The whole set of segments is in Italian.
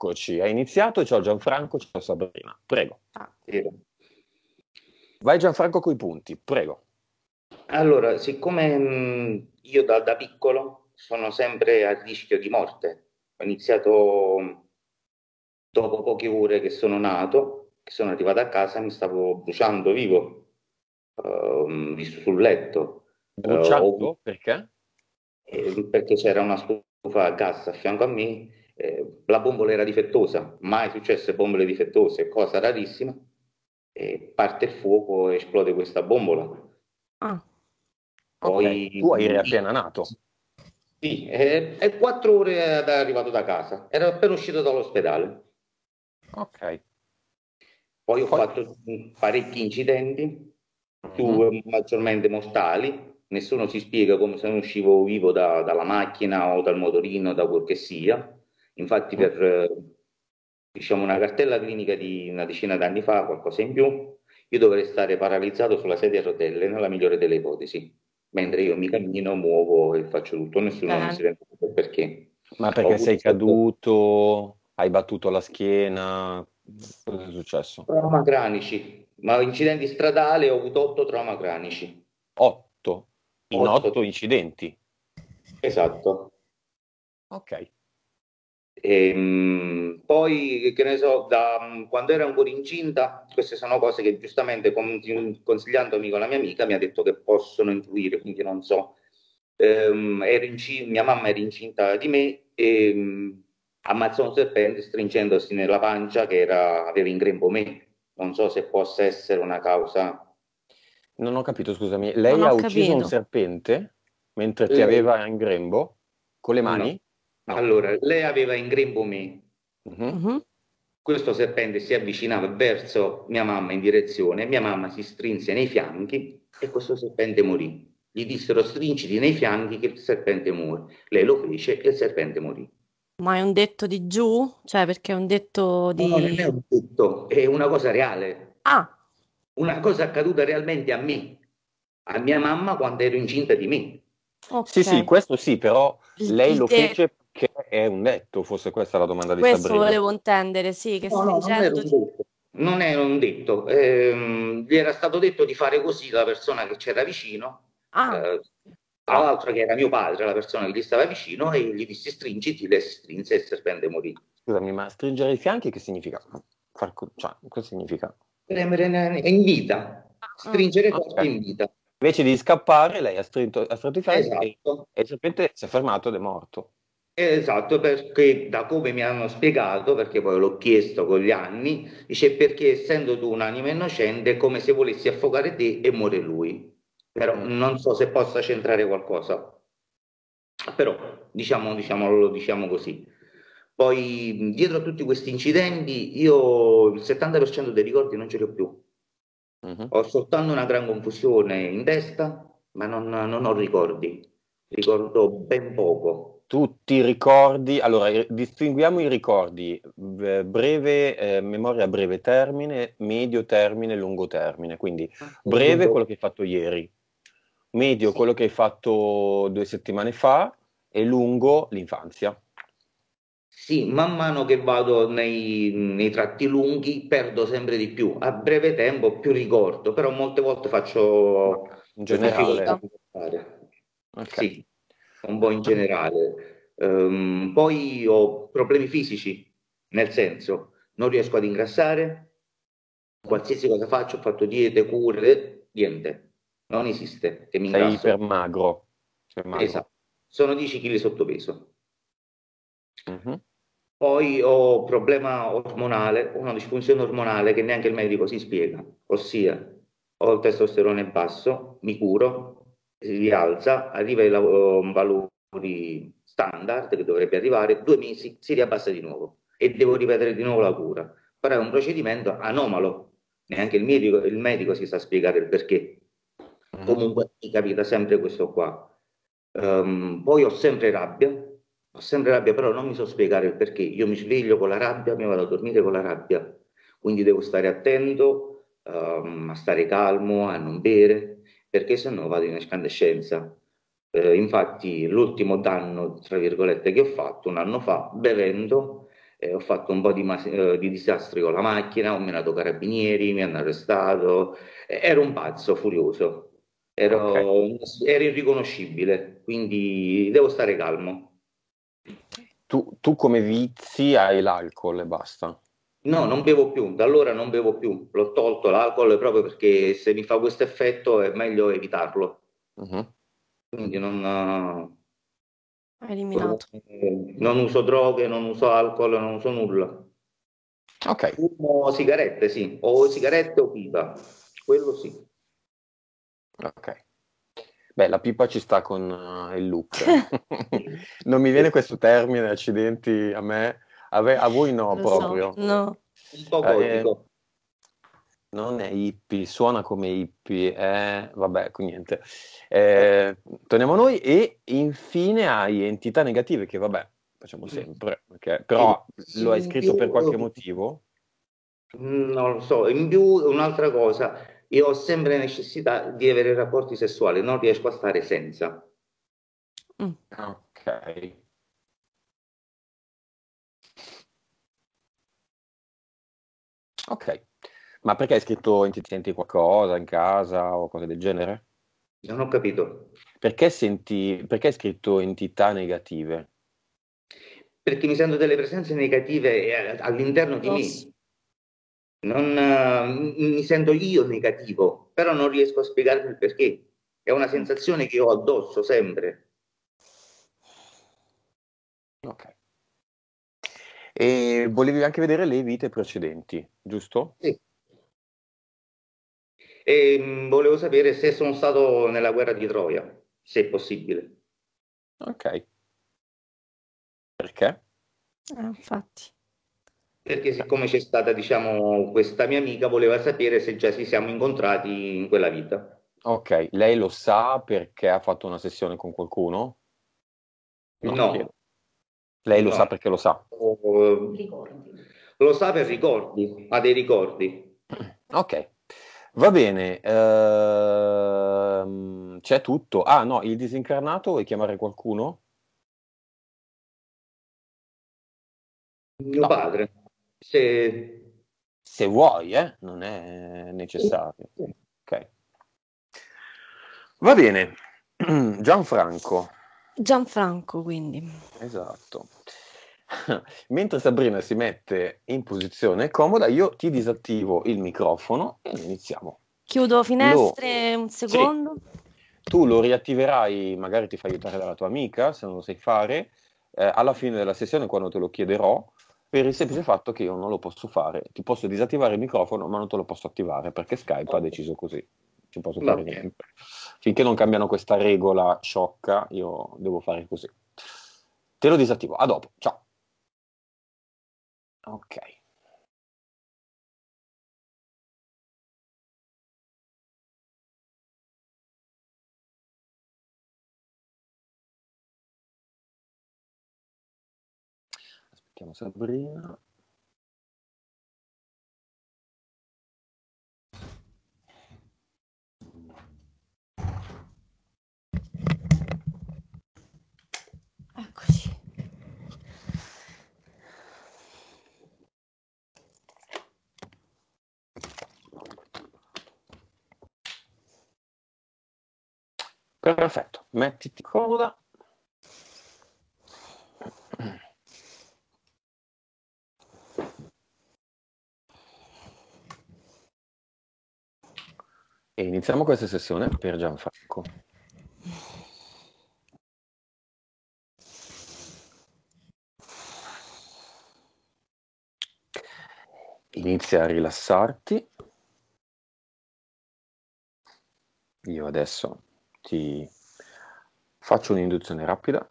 Eccoci, hai iniziato, ciao Gianfranco, ciao Sabrina, prego. Vai Gianfranco coi punti, prego. Allora, siccome io da piccolo sono sempre a rischio di morte, ho iniziato dopo poche ore che sono nato, che sono arrivato a casa e mi stavo bruciando vivo, visto sul letto. Bruciando? Perché? Perché c'era una stufa a gas a fianco a me, la bombola era difettosa, mai successe bombole difettose, cosa rarissima, parte il fuoco e esplode questa bombola. Ah. Poi, tu eri appena nato? Sì, e 4 ore è arrivato da casa, ero appena uscito dall'ospedale. Ok. Poi ho fatto parecchi incidenti, due maggiormente mortali, nessuno si spiega come se non uscivo vivo dalla macchina o dal motorino, da quel che sia. Infatti per diciamo, una cartella clinica di una decina d'anni fa, qualcosa in più, io dovrei stare paralizzato sulla sedia a rotelle, nella migliore delle ipotesi, mentre io mi cammino, muovo e faccio tutto, nessuno mi si rende conto perché. Ma perché sei caduto, hai battuto la schiena, cosa è successo? Trauma cranici, ma incidenti stradali, ho avuto 8 trauma cranici. 8? In 8 incidenti? Esatto. Ok. E, poi, che ne so, da quando ero ancora incinta, queste sono cose che giustamente consigliandomi con la mia amica mi ha detto che possono influire, quindi non so, mia mamma era incinta di me e ammazzò un serpente stringendosi nella pancia che aveva in grembo me. Non so se possa essere una causa. Non ho capito, scusami, lei ha ucciso un serpente mentre ti aveva in grembo con le mani? No. No. Allora, lei aveva in grembo me, questo serpente si avvicinava verso mia mamma in direzione, mia mamma si strinse nei fianchi e questo serpente morì. Gli dissero stringiti nei fianchi che il serpente muore. Lei lo fece e il serpente morì. Ma è un detto di giù? Cioè perché è un detto di... No, non è un detto, è una cosa reale. Ah! Una cosa accaduta realmente a me, a mia mamma quando ero incinta di me. Okay. Sì, sì, questo sì, però lei lo fece... Che è un detto, forse questa è la domanda di Sabrina. Questo volevo intendere, sì. Che no, non era un detto. Gli era stato detto di fare così la persona che c'era vicino, tra l'altro che era mio padre, la persona che gli stava vicino, e gli disse stringiti, lei si strinse e il serpente morì. Scusami, ma stringere i fianchi che significa? Cioè, cosa significa? È in vita, stringere in vita. Invece di scappare lei ha stretto i fianchi e il serpente si è fermato ed è morto. Esatto, perché da come mi hanno spiegato, perché poi l'ho chiesto con gli anni, dice perché essendo tu un'anima innocente è come se volessi affogare te e muore lui. Però non so se possa centrare qualcosa, però diciamo così. Poi dietro a tutti questi incidenti io il 70% dei ricordi non ce li ho più, ho soltanto una gran confusione in testa, ma non ho ricordi, ricordo ben poco. Tutti i ricordi, allora distinguiamo i ricordi, memoria a breve termine, medio termine, lungo termine, quindi breve quello che hai fatto ieri, medio quello che hai fatto 2 settimane fa e lungo l'infanzia. Sì, man mano che vado nei tratti lunghi perdo sempre di più, a breve tempo più ricordo, però molte volte faccio... In generale? Ok. Sì. Un po' in generale, poi ho problemi fisici, nel senso non riesco ad ingrassare, qualsiasi cosa faccio, ho fatto diete, cure, niente, non esiste che mi ingrasso. Sei ipermagro. Esatto, sono 10 kg sottopeso. Poi ho problema ormonale, una disfunzione ormonale che neanche il medico si spiega, ossia ho il testosterone basso, mi curo, si rialza, arriva ai valori standard che dovrebbe arrivare, 2 mesi si riabbassa di nuovo e devo ripetere di nuovo la cura, però è un procedimento anomalo, neanche il medico si sa spiegare il perché. Comunque mi capita sempre questo qua. Poi ho sempre rabbia, però non mi so spiegare il perché, io mi sveglio con la rabbia, mi vado a dormire con la rabbia, quindi devo stare attento, a stare calmo, a non bere, perché sennò vado in escandescenza. Infatti l'ultimo danno, tra virgolette, che ho fatto un anno fa, bevendo, ho fatto un po' di disastri con la macchina, ho menato carabinieri, mi hanno arrestato, ero un pazzo furioso, ero irriconoscibile, quindi devo stare calmo. Tu come vizi hai l'alcol e basta? No, non bevo più, da allora non bevo più, l'ho tolto l'alcol proprio perché se mi fa questo effetto è meglio evitarlo. Quindi non... eliminato. Non uso droghe, non uso alcol, non uso nulla. Ok. Fumo sigarette, sì, o sigarette o pipa, quello sì. Ok. Beh, la pipa ci sta con il look. Non mi viene questo termine, accidenti a me. A voi no, lo proprio. So, no. Un po' gotico. Non è hippie, suona come hippie, vabbè, quindi niente. Torniamo a noi e infine hai entità negative che vabbè, facciamo sempre, okay. Però lo hai scritto per qualche motivo? Non lo so, in più un'altra cosa, io ho sempre necessità di avere rapporti sessuali, non riesco a stare senza. Ok. Ok. Ma perché hai scritto ti senti qualcosa in casa o cose del genere? Non ho capito. Perché hai scritto entità negative? Perché mi sento delle presenze negative all'interno di me. Non mi sento io negativo, però non riesco a spiegarmi il perché. È una sensazione che ho addosso sempre. Ok. E volevi anche vedere le vite precedenti, giusto? Sì. E volevo sapere se sono stato nella guerra di Troia, se è possibile. Ok. Perché? Infatti. Perché siccome c'è stata, diciamo, questa mia amica, voleva sapere se già ci siamo incontrati in quella vita. Ok, lei lo sa perché ha fatto una sessione con qualcuno? No. Lei lo sa perché lo sa? Lo sa per ricordi, ha dei ricordi. Ok. Va bene, c'è tutto. Ah no, il disincarnato vuoi chiamare qualcuno? Mio padre, se vuoi, non è necessario. Ok. Va bene, Gianfranco quindi. Esatto. Mentre Sabrina si mette in posizione comoda, io ti disattivo il microfono e iniziamo. Chiudo finestre un secondo. Sì. Tu lo riattiverai, magari ti fai aiutare dalla tua amica, se non lo sai fare, alla fine della sessione quando te lo chiederò, per il semplice fatto che io non lo posso fare. Ti posso disattivare il microfono, ma non te lo posso attivare, perché Skype ha deciso così. Non posso fare niente. Finché non cambiano questa regola sciocca, io devo fare così. Te lo disattivo. A dopo. Ciao. Ok. Aspettiamo Sabrina. Eccoci. Perfetto, mettiti comoda. E iniziamo questa sessione per Gianfranco. Inizia a rilassarti. Io adesso ti faccio un'induzione rapida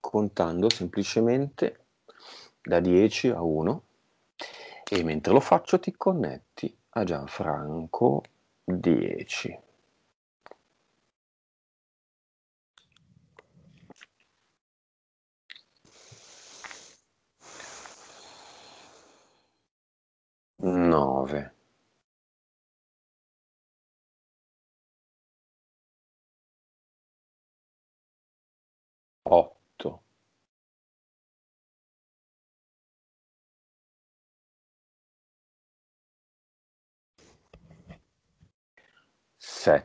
contando semplicemente da 10 a 1 e mentre lo faccio ti connetti a Gianfranco 10. Nove. Otto. 7.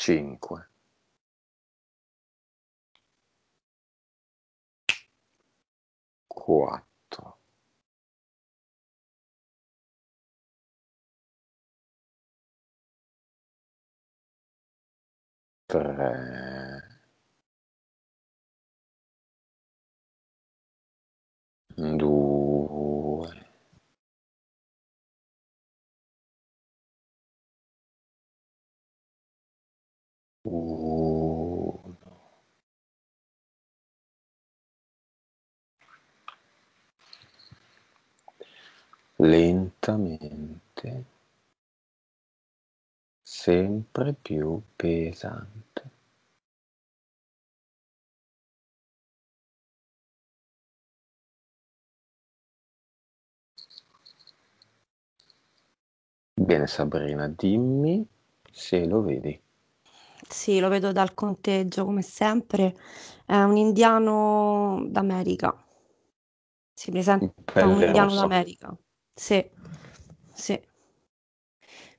Cinque. Quattro. Tre. Due. Uno. Lentamente, sempre più pesante. Bene, Sabrina, dimmi se lo vedi. Sì, lo vedo dal conteggio, come sempre. È un indiano d'America. Si presenta un indiano d'America. Sì, sì.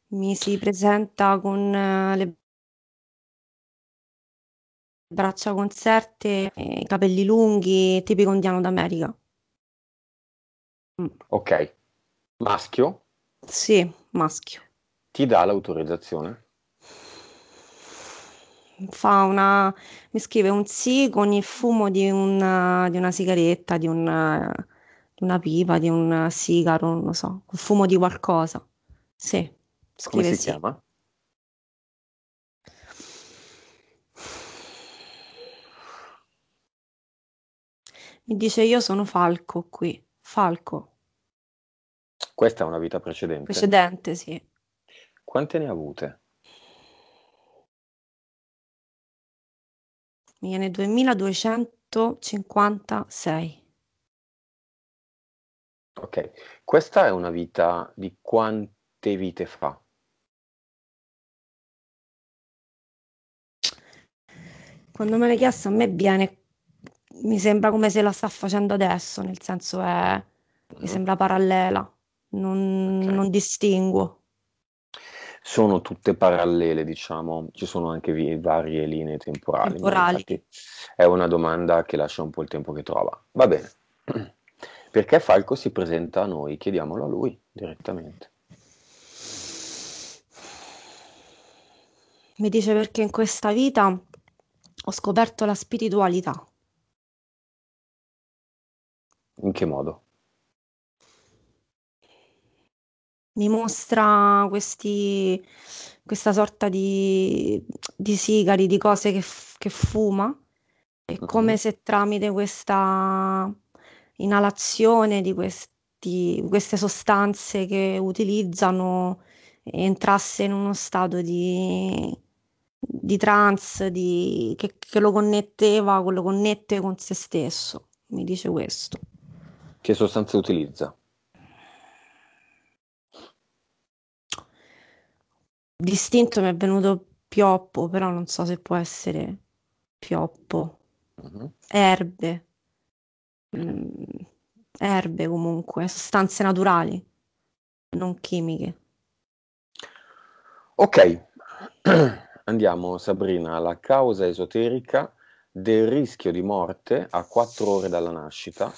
Mi si presenta con le braccia conserte, i capelli lunghi, tipico indiano d'America. Ok. Maschio? Sì, maschio. Ti dà l'autorizzazione? Mi scrive un sì con il fumo di una sigaretta, di una pipa, di un sigaro, non lo so, un fumo di qualcosa. Sì, scrive. Come si sì. Chiama? Mi dice: io sono Falco qui, Falco. Questa è una vita precedente? Precedente, sì. Quante ne ha avute? Mi viene 2256. Ok, questa è una vita di quante vite fa? Quando me l'hai chiesto a me viene, mi sembra come se la sta facendo adesso, nel senso è, mi sembra parallela, non distinguo. Sono tutte parallele, diciamo, ci sono anche varie linee temporali. È una domanda che lascia un po' il tempo che trova. Va bene, perché Falco si presenta a noi? Chiediamolo a lui direttamente. Mi dice: perché in questa vita ho scoperto la spiritualità. In che modo? Mi mostra questa sorta di sigari, di cose che fuma, è come se tramite questa inalazione di queste sostanze che utilizzano entrasse in uno stato di trance, che lo connette con se stesso. Mi dice questo. Che sostanze utilizza? Distinto mi è venuto pioppo, però non so se può essere pioppo. Erbe. Erbe comunque, sostanze naturali, non chimiche. Ok, andiamo Sabrina alla causa esoterica del rischio di morte a 4 ore dalla nascita,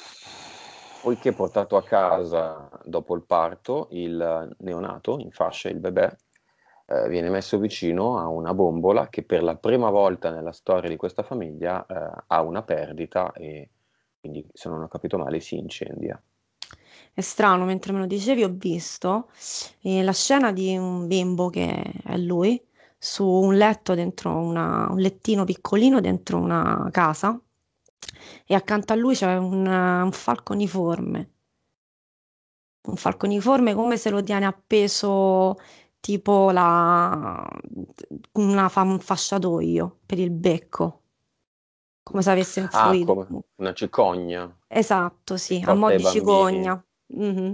poiché portato a casa dopo il parto il neonato, in fasce il bebè, viene messo vicino a una bombola che per la prima volta nella storia di questa famiglia ha una perdita e quindi, se non ho capito male, si incendia. È strano, mentre me lo dicevi ho visto la scena di un bimbo che è lui su un letto, dentro un lettino piccolino dentro una casa, e accanto a lui c'è un falco uniforme Un falco uniforme come se lo tiene appeso tipo un fasciatoio per il becco, come se avesse influito. Ah, come una cicogna. Esatto, sì, a mo' di cicogna. Mm-hmm.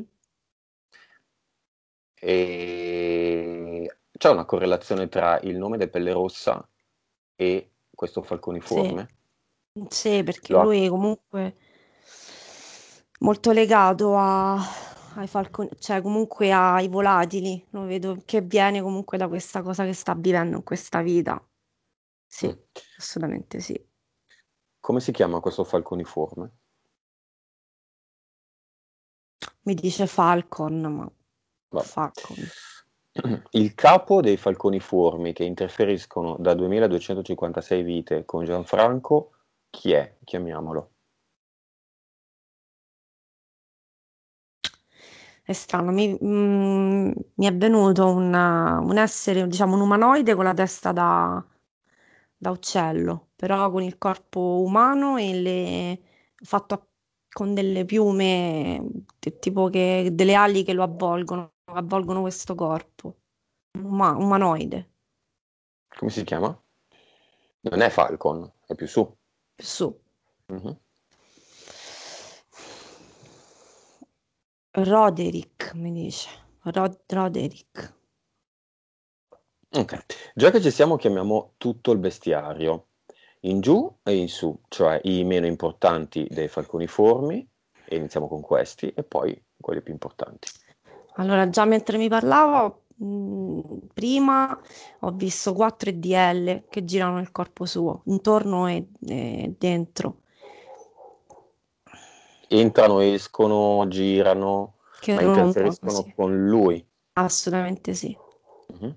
E c'è una correlazione tra il nome del Pelle Rossa e questo falco uniforme? Sì, sì, perché lui comunque molto legato ai falconi, cioè comunque ai volatili, lo vedo che viene comunque da questa cosa che sta vivendo in questa vita. Sì, assolutamente sì. Come si chiama questo falco uniforme? Mi dice Falcon, ma Falcon. Il capo dei falconiformi che interferiscono da 2256 vite con Gianfranco, chi è? Chiamiamolo. È strano, mi è venuto un essere, diciamo, un umanoide con la testa da uccello, però con il corpo umano e fatto con delle piume, tipo delle ali che lo avvolgono questo corpo, umanoide. Come si chiama? Non è Falcon, è più su. Più su. Mm-hmm. Roderick, mi dice. Roderick. Ok, già che ci siamo, chiamiamo tutto il bestiario, in giù e in su, cioè i meno importanti dei falconiformi, e iniziamo con questi, e poi quelli più importanti. Allora, già mentre mi parlavo, prima ho visto 4 EDL che girano il corpo suo, intorno e dentro. Entrano, escono, girano, che ma interferiscono con lui. Assolutamente sì. Mm-hmm.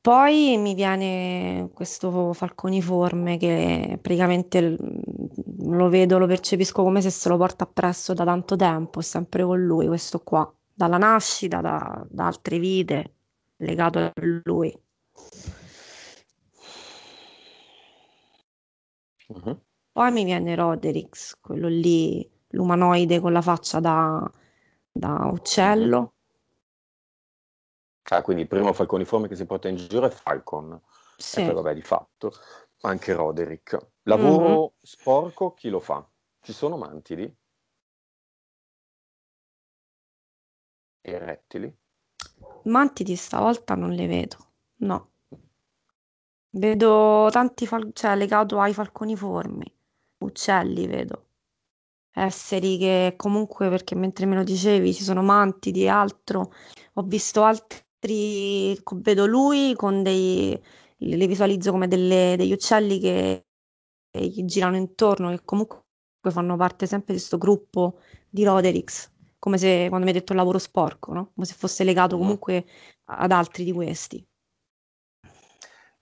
Poi mi viene questo falconiforme che praticamente lo vedo, lo percepisco come se se lo porta appresso da tanto tempo, sempre con lui, questo qua, dalla nascita, da altre vite, legato a lui. Uh-huh. Poi mi viene Roderick, quello lì, l'umanoide con la faccia da uccello. Ah, quindi il primo falconiforme che si porta in giro è Falcon, sì. E poi vabbè, di fatto anche Roderick. Lavoro sporco chi lo fa? Ci sono mantidi e rettili? Mantidi stavolta non le vedo, no. Vedo tanti cioè legato ai falconiformi, uccelli vedo, esseri che comunque, perché mentre me lo dicevi ci sono mantidi e altro, ho visto altri, vedo lui con li visualizzo come degli uccelli che gli girano intorno, che comunque fanno parte sempre di questo gruppo di Roderick, come se, quando mi hai detto il lavoro sporco, no? Come se fosse legato comunque ad altri di questi.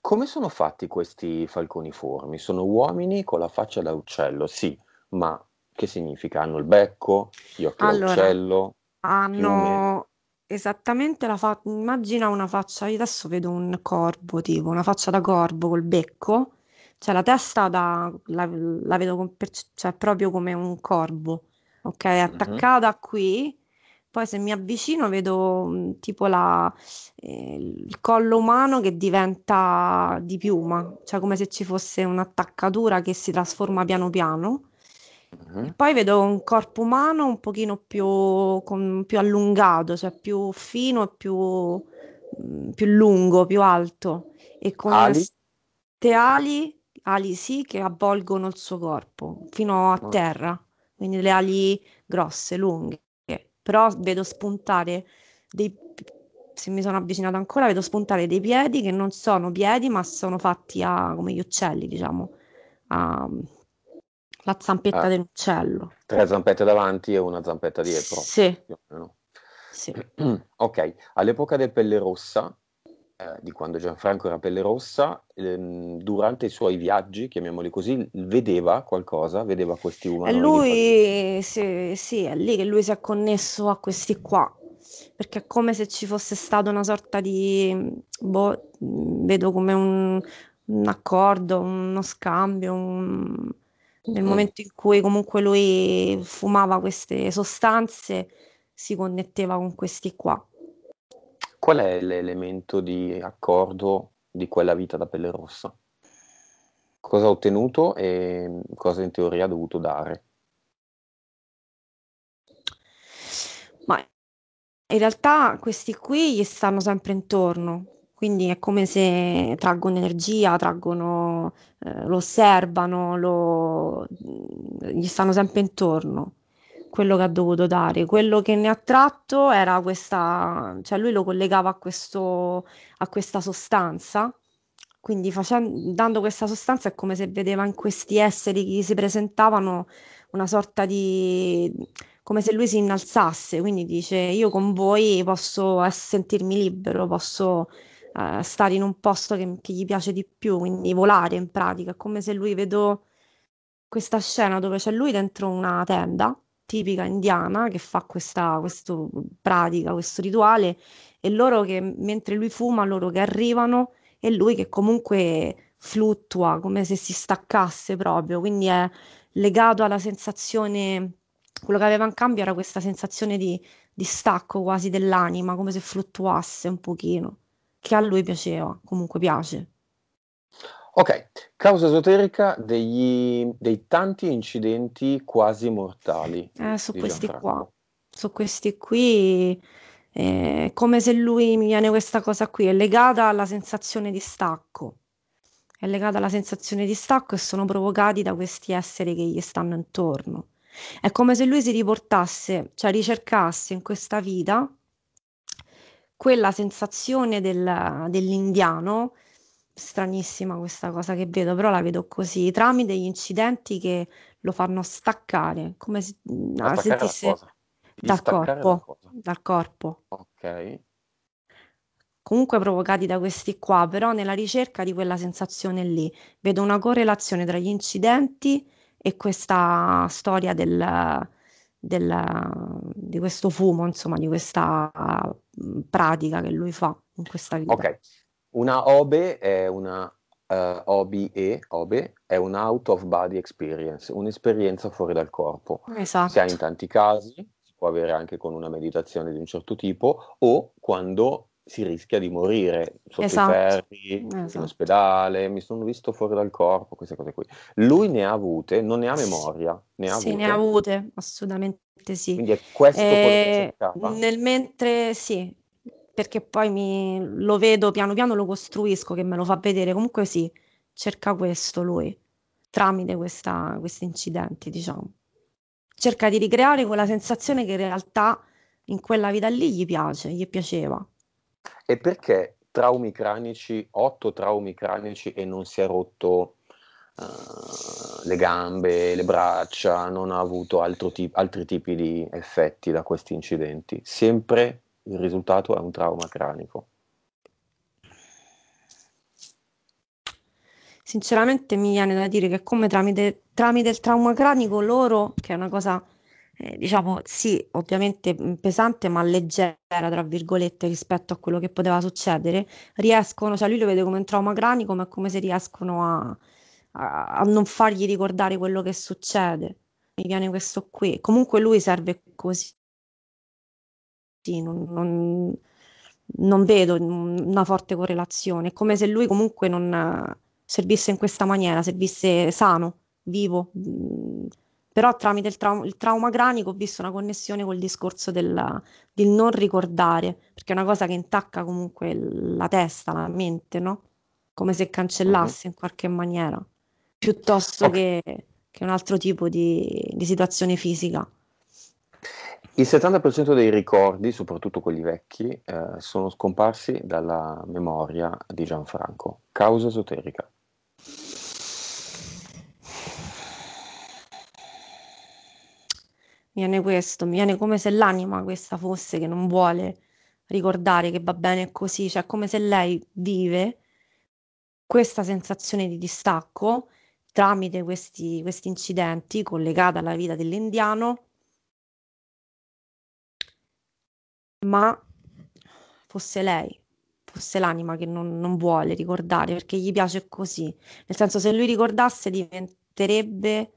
Come sono fatti questi falconiformi? Sono uomini con la faccia da uccello, sì, ma che significa? Hanno il becco, gli occhi da uccello? Hanno esattamente la faccia, immagina una faccia, io adesso vedo un corvo, tipo una faccia da corvo col becco, cioè la testa la vedo cioè proprio come un corvo, ok? È attaccata qui. Poi se mi avvicino vedo tipo il collo umano che diventa di piuma, cioè come se ci fosse un'attaccatura che si trasforma piano piano. E poi vedo un corpo umano un pochino più allungato, cioè più fino e più lungo, più alto. E con queste ali sì, che avvolgono il suo corpo fino a terra, quindi le ali grosse, lunghe. Però vedo spuntare se mi sono avvicinata ancora, vedo spuntare dei piedi che non sono piedi, ma sono fatti come gli uccelli, diciamo, la zampetta dell'uccello. 3 zampette davanti e una zampetta dietro. Sì. No. Sì. Ok, all'epoca del Pelle Rossa, di quando Gianfranco era Pelle Rossa, durante i suoi viaggi, chiamiamoli così, vedeva questi umanoidi. E lui, sì, è lì che lui si è connesso a questi qua, perché è come se ci fosse stata una sorta di, vedo come un accordo, uno scambio, nel momento in cui comunque lui fumava queste sostanze, si connetteva con questi qua. Qual è l'elemento di accordo di quella vita da pelle rossa? Cosa ha ottenuto e cosa in teoria ha dovuto dare? Ma in realtà questi qui gli stanno sempre intorno, quindi è come se traggono energia, traggono, lo osservano, gli stanno sempre intorno. Quello che ha dovuto dare, quello che ne ha tratto era questa, cioè lui lo collegava a questo, a questa sostanza, quindi dando questa sostanza è come se vedeva in questi esseri che si presentavano una sorta di, come se lui si innalzasse, quindi dice: io con voi posso sentirmi libero, posso stare in un posto che gli piace di più, quindi volare in pratica. È come se lui, vedo questa scena dove c'è lui dentro una tenda tipica indiana che fa questo pratica, questo rituale, e loro che mentre lui fuma, loro che arrivano e lui che comunque fluttua come se si staccasse proprio, quindi è legato alla sensazione, quello che aveva in cambio era questa sensazione di stacco quasi dell'anima, come se fluttuasse un pochino, che a lui piaceva, comunque piace. Ok, causa esoterica dei tanti incidenti quasi mortali. Su questi qui, come se lui, mi viene questa cosa qui, è legata alla sensazione di stacco. È legata alla sensazione di stacco e sono provocati da questi esseri che gli stanno intorno. È come se lui si riportasse, cioè ricercasse in questa vita quella sensazione dell'indiano, stranissima questa cosa che vedo, però la vedo così, tramite gli incidenti che lo fanno staccare, come se sentisse dal corpo. Ok. Comunque provocati da questi qua, però nella ricerca di quella sensazione lì. Vedo una correlazione tra gli incidenti e questa storia di questo fumo, insomma, di questa pratica che lui fa in questa vita. Ok. Una OBE è una OBE è un out of body experience, un'esperienza fuori dal corpo. Esatto. Si ha in tanti casi, si può avere anche con una meditazione di un certo tipo o quando si rischia di morire sotto i ferri, in ospedale, mi sono visto fuori dal corpo, queste cose qui. Lui ne ha avute, non ne ha memoria, ne ha avute, assolutamente sì. Quindi è questo quello che cercava. Nel mentre sì, perché poi lo vedo piano piano, lo costruisco, che me lo fa vedere, comunque sì, cerca questo lui, tramite questi incidenti, diciamo. Cerca di ricreare quella sensazione che in realtà in quella vita lì gli piaceva. E perché 8 traumi cranici e non si è rotto le gambe, le braccia, non ha avuto altri tipi di effetti da questi incidenti? Sempre il risultato è un trauma cranico. Sinceramente mi viene da dire che come tramite il trauma cranico loro, che è una cosa, diciamo, sì, ovviamente pesante, ma leggera, tra virgolette, rispetto a quello che poteva succedere, riescono, cioè lui lo vede come un trauma cranico, ma è come se riescono a non fargli ricordare quello che succede. Mi viene questo qui. Comunque lui serve così. Non vedo una forte correlazione, è come se lui comunque non servisse in questa maniera, servisse sano, vivo, però tramite il trauma cranico ho visto una connessione col discorso del non ricordare, perché è una cosa che intacca comunque la testa, la mente, no? Come se cancellasse in qualche maniera, piuttosto che un altro tipo di situazione fisica. Il 70% dei ricordi, soprattutto quelli vecchi, sono scomparsi dalla memoria di Gianfranco. Causa esoterica. Mi viene come se l'anima questa fosse che non vuole ricordare, che va bene così, cioè come se lei vive questa sensazione di distacco tramite questi incidenti collegata alla vita dell'indiano, ma fosse lei, fosse l'anima che non vuole ricordare, perché gli piace così, nel senso, se lui ricordasse diventerebbe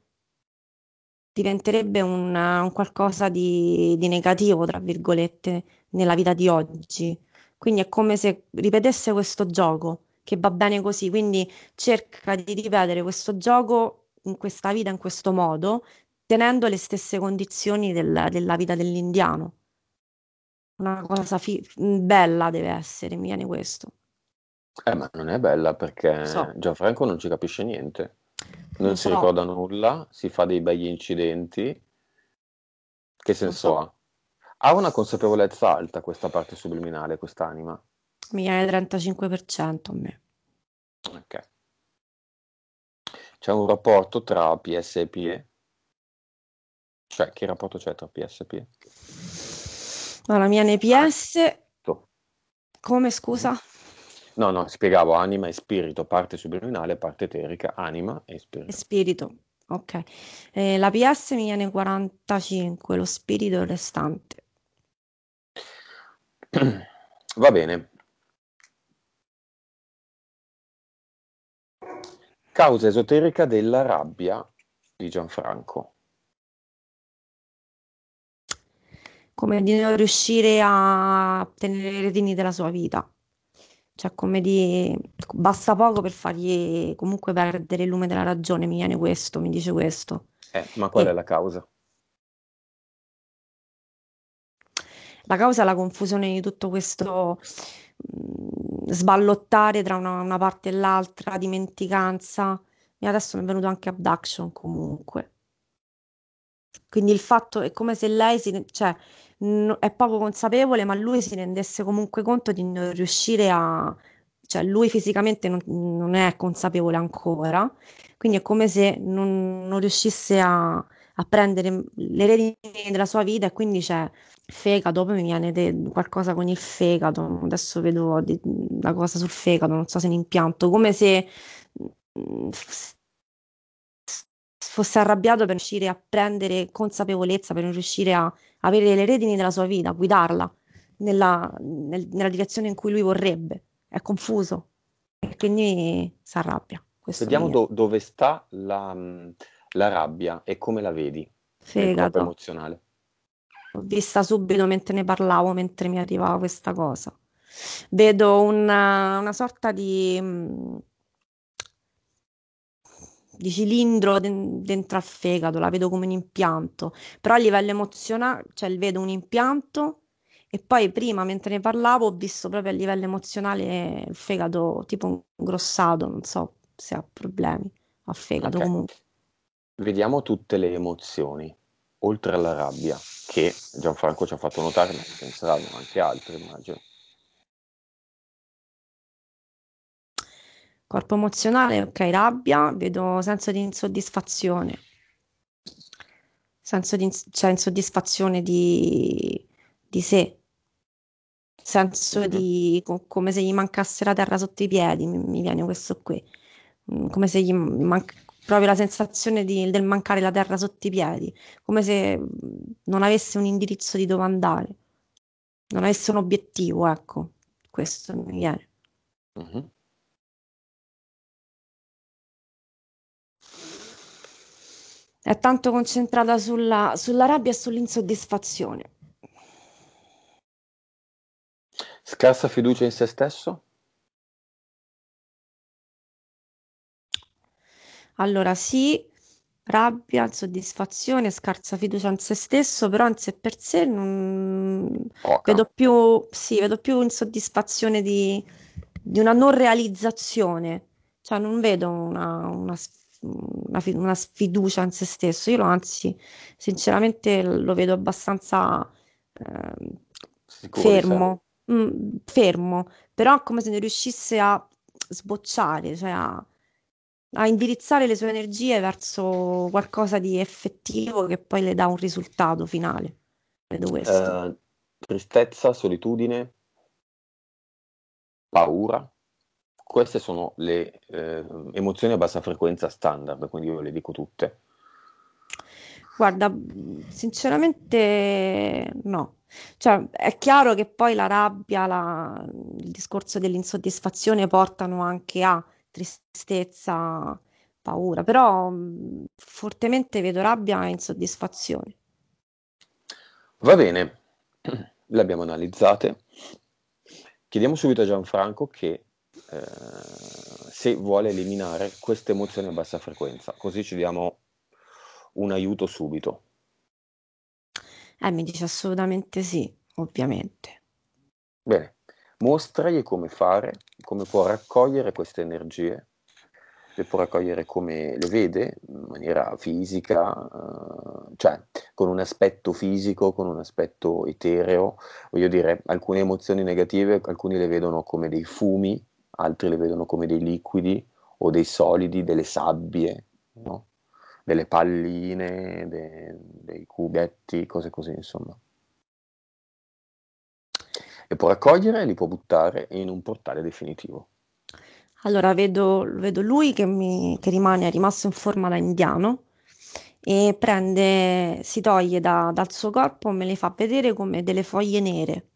diventerebbe un qualcosa di negativo, tra virgolette, nella vita di oggi. Quindi è come se ripetesse questo gioco, che va bene così, quindi cerca di ripetere questo gioco in questa vita, in questo modo, tenendo le stesse condizioni della vita dell'indiano. Una cosa bella deve essere, mi viene questo. Ma non è bella perché Gianfranco non ci capisce niente, non si ricorda nulla, si fa dei begli incidenti, che senso ha? Ha una consapevolezza alta questa parte subliminale, quest'anima? Mi viene 35% a me. Ok. C'è un rapporto tra PS e PE? Cioè, che rapporto c'è tra PS e PE? No, la mia NPS... Come, scusa? No, spiegavo, anima e spirito, parte subliminale, parte eterica, anima e spirito. E spirito, ok. La PS mi viene 45, lo spirito è il restante. Va bene. Causa esoterica della rabbia di Gianfranco. Come di non riuscire a tenere le redini della sua vita. Cioè, come di basta poco per fargli comunque perdere il lume della ragione, mi viene questo, mi dice questo. Ma qual è la causa? La causa è la confusione di tutto questo sballottare tra una parte e l'altra, dimenticanza. E adesso mi è venuto anche abduction comunque. Quindi il fatto è come se lei è poco consapevole, ma lui si rendesse comunque conto di non riuscire a... Cioè, lui fisicamente non è consapevole ancora, quindi è come se non riuscisse a prendere le redini della sua vita, e quindi c'è fegato, poi mi viene qualcosa con il fegato, adesso vedo la cosa sul fegato, non so se è un impianto, come se... fosse arrabbiato per riuscire a prendere consapevolezza, per non riuscire a avere le redini della sua vita, a guidarla nella direzione in cui lui vorrebbe. È confuso e quindi si arrabbia. Vediamo dove sta la rabbia e come la vedi nel corpo emozionale. L'ho vista subito mentre ne parlavo, mentre mi arrivava questa cosa. Vedo una sorta di cilindro dentro al fegato, la vedo come un impianto, però a livello emozionale, cioè vedo un impianto, e poi prima mentre ne parlavo ho visto proprio a livello emozionale il fegato tipo ingrossato, non so se ha problemi al fegato. Okay. Comunque vediamo tutte le emozioni oltre alla rabbia, che Gianfranco ci ha fatto notare, ma ce ne saranno anche altre, immagino. Corpo emozionale, ok, rabbia, vedo senso di insoddisfazione, insoddisfazione di sé, senso di come se gli mancasse la terra sotto i piedi, mi viene questo qui, come se gli proprio la sensazione del mancare la terra sotto i piedi, come se non avesse un indirizzo di dove andare, non avesse un obiettivo, ecco, questo mi viene. È tanto concentrata sulla rabbia e sull'insoddisfazione. Scarsa fiducia in se stesso? Allora sì, rabbia, insoddisfazione, scarsa fiducia in se stesso, però in sé per sé vedo più insoddisfazione di una non realizzazione, cioè non vedo una sfiducia in se stesso. Io anzi sinceramente lo vedo abbastanza fermo, fermo, però come se non riuscisse a sbocciare, cioè a indirizzare le sue energie verso qualcosa di effettivo che poi le dà un risultato finale. Vedo questo. Tristezza, solitudine, paura. Queste sono le emozioni a bassa frequenza standard, quindi io le dico tutte. Guarda, sinceramente no. Cioè, è chiaro che poi la rabbia, il discorso dell'insoddisfazione portano anche a tristezza, paura, però fortemente vedo rabbia e insoddisfazione. Va bene, le abbiamo analizzate. Chiediamo subito a Gianfranco che se vuole eliminare queste emozioni a bassa frequenza, così ci diamo un aiuto subito. Mi dice assolutamente sì, ovviamente. Bene, mostragli come fare, come può raccogliere queste energie, le può raccogliere come le vede, in maniera fisica, cioè con un aspetto fisico, con un aspetto etereo. Voglio dire, alcune emozioni negative, alcuni le vedono come dei fumi, altri le vedono come dei liquidi o dei solidi, delle sabbie, no? Delle palline, dei cubetti, cose così, insomma. Li può raccogliere e li può buttare in un portale definitivo. Allora, vedo lui che rimane, è rimasto in forma da indiano, e prende, si toglie dal suo corpo, me le fa vedere come delle foglie nere,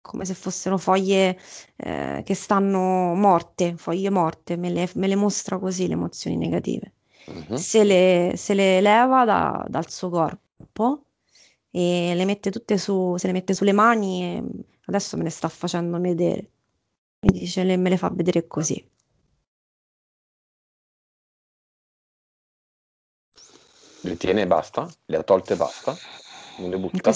come se fossero foglie che stanno morte, foglie morte, me le mostra così le emozioni negative. Uh-huh. Se le leva dal suo corpo e le mette tutte se le mette sulle mani, e adesso me le sta facendo vedere. Mi dice, me le fa vedere così. Le tiene e basta? Le ha tolte e basta? Non le butta?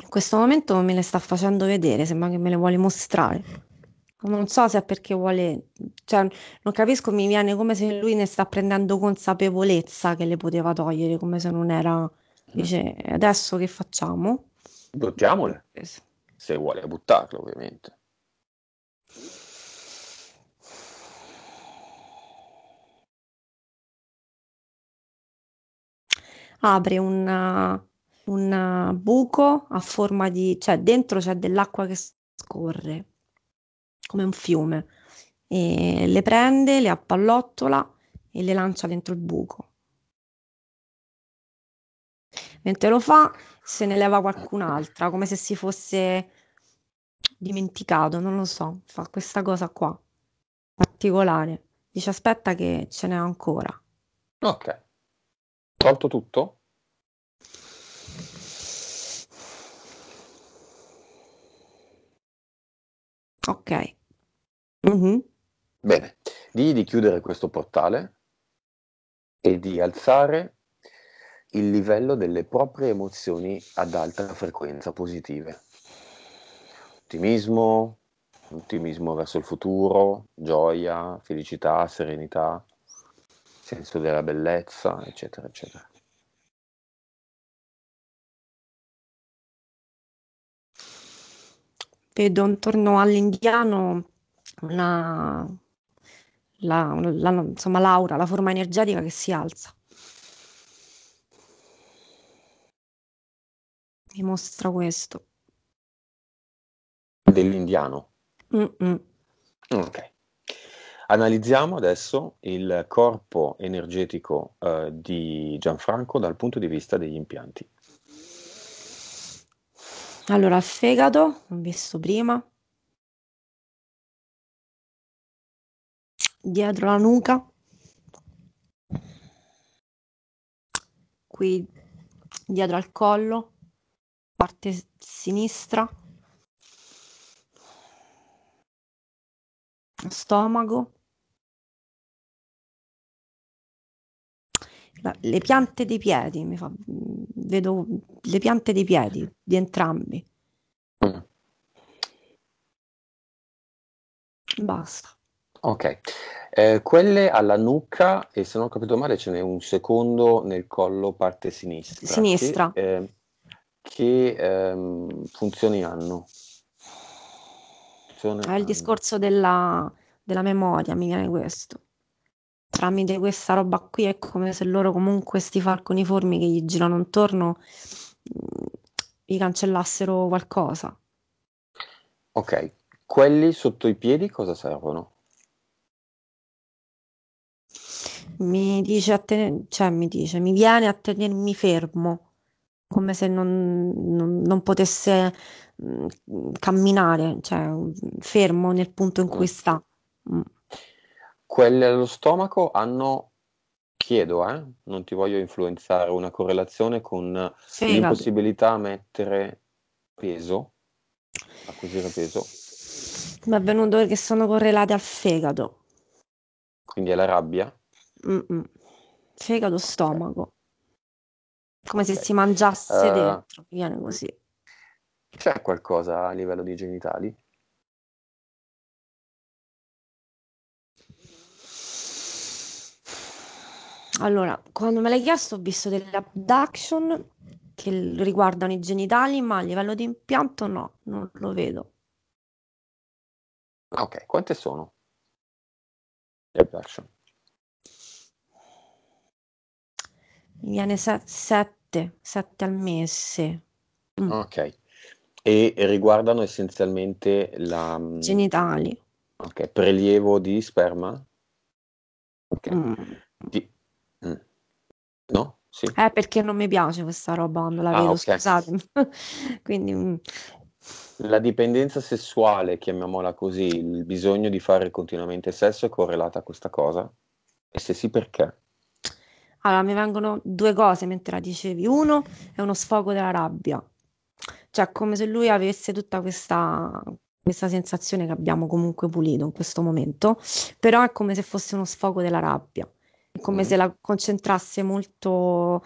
In questo momento me le sta facendo vedere, sembra che me le vuole mostrare. Non so se è perché vuole, cioè non capisco, mi viene come se lui ne sta prendendo consapevolezza che le poteva togliere, come se non era. Dice, adesso che facciamo? Buttiamole, se vuole buttarlo ovviamente. Apre un buco a forma di, cioè dentro c'è dell'acqua che scorre come un fiume, e le prende, le appallottola e le lancia dentro il buco. Mentre lo fa se ne leva qualcun'altra, come se si fosse dimenticato, non lo so, fa questa cosa qua particolare. Dice, aspetta che ce n'è ancora. Ok, tolto tutto? Ok. Mm-hmm. Bene, digli di chiudere questo portale e di alzare il livello delle proprie emozioni ad alta frequenza positive. Ottimismo verso il futuro, gioia, felicità, serenità, senso della bellezza, eccetera, eccetera. Vedo intorno all'indiano insomma, l'aura, la forma energetica che si alza. Mi mostra questo. Dell'indiano? Mm-mm. Ok. Analizziamo adesso il corpo energetico di Gianfranco dal punto di vista degli impianti. Allora, il fegato, l'ho visto prima, dietro la nuca, qui dietro al collo, parte sinistra, stomaco, le piante dei piedi, vedo le piante dei piedi di entrambi. Basta. Ok, quelle alla nuca, e se non ho capito male ce n'è un secondo nel collo parte sinistra. Sinistra. Che funzioni hanno? È il discorso della memoria, mi viene questo. Tramite questa roba qui è come se loro, comunque, sti falconiformi che gli girano intorno, gli cancellassero qualcosa. Ok, quelli sotto i piedi cosa servono? Mi dice, mi viene a tenermi fermo, come se non potesse camminare, cioè fermo nel punto in cui sta. Quelle allo stomaco hanno, chiedo, non ti voglio influenzare, una correlazione con l'impossibilità a mettere peso, acquisire peso. Mi è venuto perché sono correlate al fegato. Quindi è la rabbia? Mm-mm. Fegato, stomaco. Come se si mangiasse dentro, viene così. C'è qualcosa a livello di genitali? Allora, quando me l'hai chiesto ho visto delle abduction che riguardano i genitali, ma a livello di impianto no, non lo vedo. Ok, quante sono le abduction? Mi viene sette al mese. Mm. Ok, e riguardano essenzialmente la... genitali. Ok, prelievo di sperma? Ok. No? Sì. Perché non mi piace questa roba quando la vedo, okay. Scusatemi. Quindi la dipendenza sessuale, chiamiamola così, il bisogno di fare continuamente sesso è correlata a questa cosa? E se sì, perché? Allora, mi vengono due cose mentre la dicevi. Uno è uno sfogo della rabbia, cioè come se lui avesse tutta questa sensazione che abbiamo comunque pulito in questo momento, però è come se fosse uno sfogo della rabbia. Come se la concentrasse molto,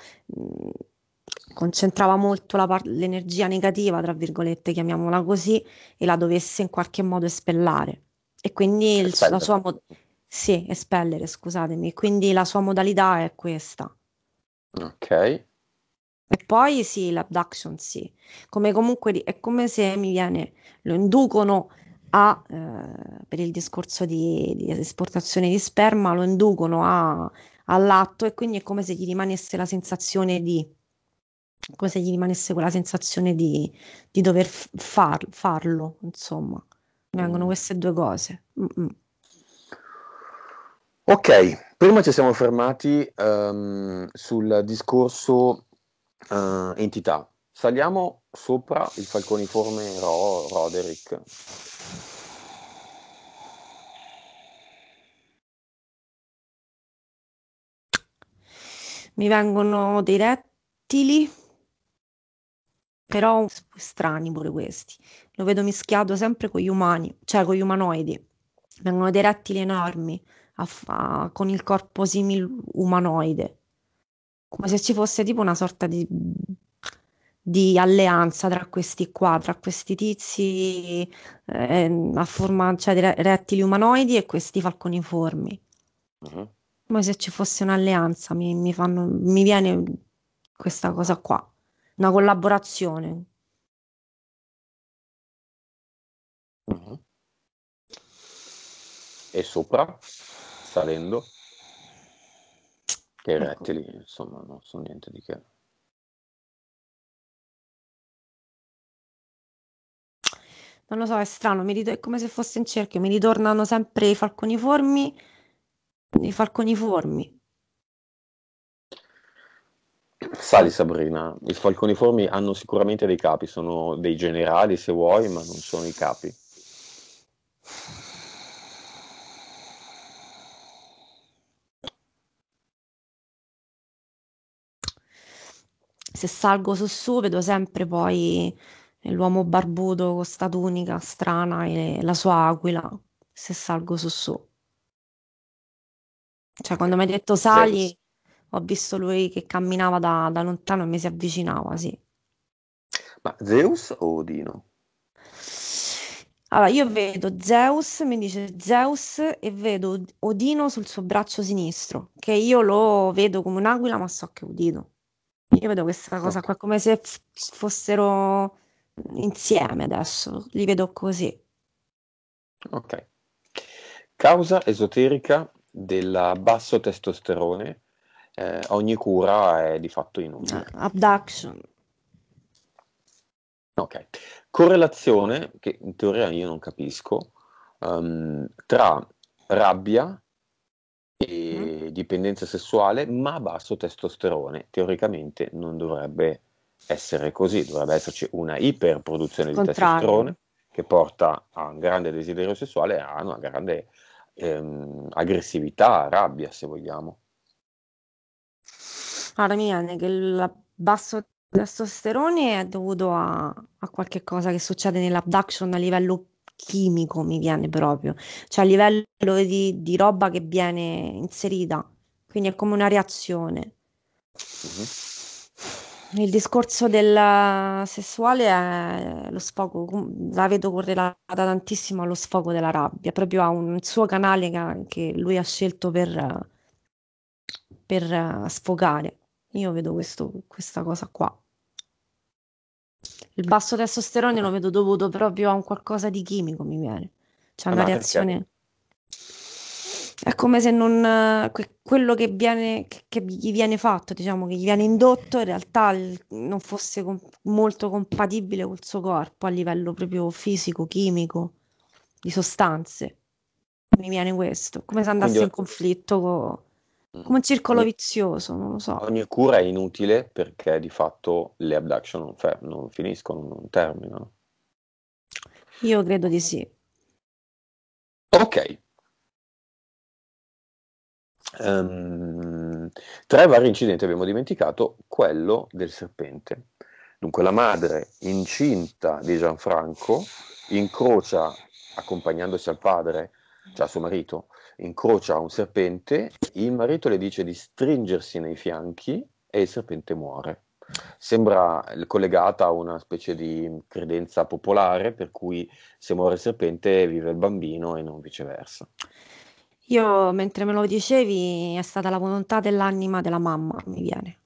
concentrava molto l'energia negativa, tra virgolette, chiamiamola così, e la dovesse in qualche modo espellare. E quindi espellere, scusatemi. Quindi la sua modalità è questa. Ok. E poi sì, l'abduction sì. Come comunque è come se lo inducono per il discorso di esportazione di sperma, lo inducono all'atto, e quindi è come se gli rimanesse la sensazione di dover farlo, insomma. Vengono queste due cose. Mm-mm. Ok, prima ci siamo fermati sul discorso entità. Saliamo sopra il falconiforme Roderick. Mi vengono dei rettili, però strani pure questi. Lo vedo mischiato sempre con gli umani, cioè con gli umanoidi. Vengono dei rettili enormi, con il corpo simil-umanoide. Come se ci fosse tipo una sorta di alleanza tra questi qua, tra questi tizi a forma, cioè di rettili umanoidi, e questi falconiformi. Uh-huh. Come se ci fosse un'alleanza, mi viene questa cosa qua, una collaborazione. Uh-huh. E sopra, salendo, che i rettili, insomma, non sono niente di che. Non lo so, è strano, è come se fosse in cerchio, mi ritornano sempre i falconiformi. Sali, Sabrina, i falconiformi hanno sicuramente dei capi, sono dei generali se vuoi, ma non sono i capi. Se salgo su vedo sempre poi l'uomo barbuto con sta tunica strana e la sua aquila, se salgo su. Cioè quando mi hai detto sali, Zeus, ho visto lui che camminava da lontano e mi si avvicinava, sì. Ma Zeus o Odino? Allora, io vedo Zeus, mi dice Zeus, e vedo Odino sul suo braccio sinistro, che io lo vedo come un'aquila, ma so che è Odino. Io vedo questa cosa qua, come se fossero insieme adesso, li vedo così. Ok. Causa esoterica del basso testosterone, ogni cura è di fatto inutile. Abduction. Ok. Correlazione, che in teoria io non capisco, tra rabbia e dipendenza sessuale, ma basso testosterone. Teoricamente non dovrebbe essere così, dovrebbe esserci una iperproduzione di testosterone che porta a un grande desiderio sessuale e a una grande aggressività, rabbia, se vogliamo. Allora, mi viene che il basso testosterone è dovuto a qualche cosa che succede nell'abduction a livello chimico, mi viene proprio, cioè a livello di roba che viene inserita, quindi è come una reazione. Mm-hmm. Il discorso del sessuale è lo sfogo, la vedo correlata tantissimo allo sfogo della rabbia, proprio a un suo canale che lui ha scelto per sfogare. Io vedo questa cosa qua. Il basso testosterone lo vedo dovuto proprio a un qualcosa di chimico, mi viene. C'è una reazione. È come se non quello che viene, che gli viene fatto, diciamo, che gli viene indotto, in realtà non fosse molto compatibile col suo corpo a livello proprio fisico, chimico, di sostanze. Mi viene questo, come se andasse in conflitto come un circolo vizioso, non lo so. Ogni cura è inutile perché di fatto le abduction non finiscono, non terminano. Io credo di sì. Ok. 3 vari incidenti abbiamo dimenticato, quello del serpente. Dunque la madre incinta di Gianfranco incrocia, accompagnandosi al padre, cioè a suo marito, incrocia un serpente, il marito le dice di stringersi nei fianchi e il serpente muore. Sembra collegata a una specie di credenza popolare per cui se muore il serpente vive il bambino e non viceversa. Io, mentre me lo dicevi, è stata la volontà dell'anima della mamma, mi viene.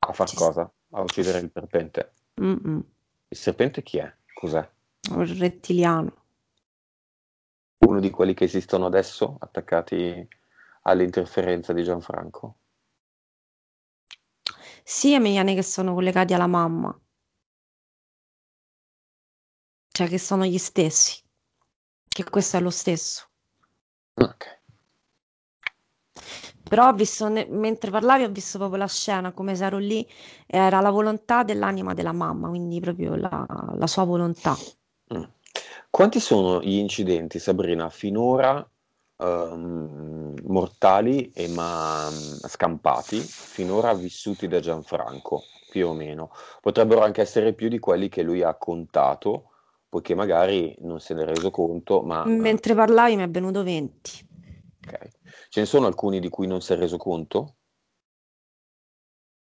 A far cosa? A uccidere il serpente? Mm-mm. Il serpente chi è? Cos'è? Un rettiliano. Uno di quelli che esistono adesso, attaccati all'interferenza di Gianfranco? Sì, e mi viene che sono collegati alla mamma. Cioè che sono gli stessi. Che questo è lo stesso. Ok. Però ho visto, mentre parlavi, ho visto proprio la scena, come se ero lì, era la volontà dell'anima della mamma, quindi proprio la sua volontà. Mm. Quanti sono gli incidenti, Sabrina, finora mortali ma scampati, finora vissuti da Gianfranco, più o meno? Potrebbero anche essere più di quelli che lui ha contato, poiché magari non se ne è reso conto, ma... Mentre parlavi mi è venuto 20. Ok. Ce ne sono alcuni di cui non si è reso conto?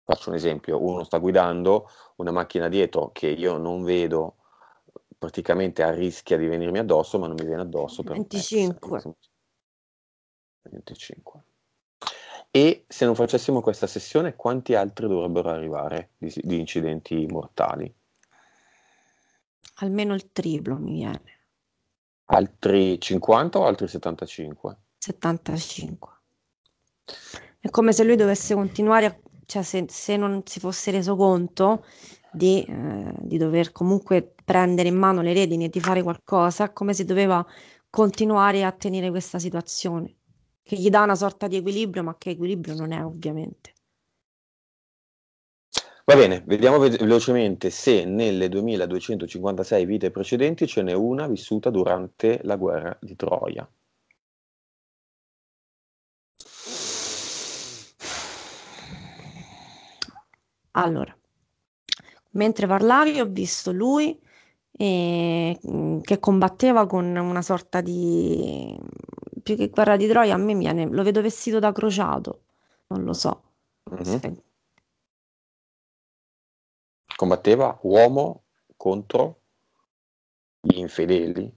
Faccio un esempio, uno sta guidando una macchina dietro che io non vedo, praticamente rischia di venirmi addosso, ma non mi viene addosso per 25. E se non facessimo questa sessione, quanti altri dovrebbero arrivare di incidenti mortali? Almeno il triplo, mi viene. Altri 50 o altri 75? 75. È come se lui dovesse continuare, cioè se non si fosse reso conto di dover comunque prendere in mano le redini e di fare qualcosa, come se doveva continuare a tenere questa situazione, che gli dà una sorta di equilibrio, ma che equilibrio non è, ovviamente. Va bene, vediamo velocemente se nelle 2256 vite precedenti ce n'è una vissuta durante la guerra di Troia. Allora, mentre parlavi ho visto lui che combatteva con una sorta di... più che guerra di Troia, a me viene, lo vedo vestito da crociato, non lo so. Mm-hmm. Combatteva uomo contro gli infedeli.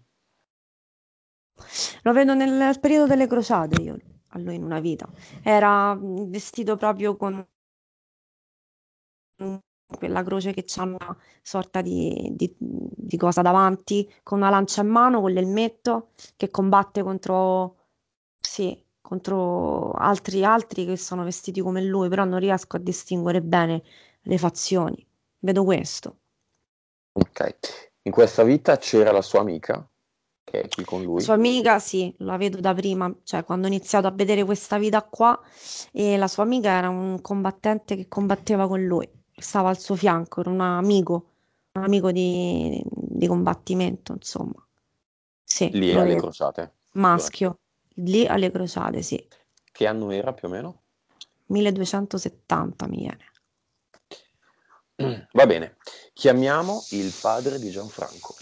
Lo vedo nel periodo delle crociate, io a lui in una vita. Era vestito proprio con quella croce che c'ha una sorta di cosa davanti, con una lancia in mano, con l'elmetto, che combatte contro altri che sono vestiti come lui, però non riesco a distinguere bene le fazioni. Vedo questo. Ok. In questa vita c'era la sua amica, che è qui con lui. La sua amica, sì, la vedo da prima, cioè quando ho iniziato a vedere questa vita qua, e la sua amica era un combattente che combatteva con lui, stava al suo fianco, era un amico di combattimento, insomma. Sì, lì alle crociate. maschio, lì alle crociate, sì. Che anno era più o meno? 1270 mi viene. Va bene, chiamiamo il padre di Gianfranco.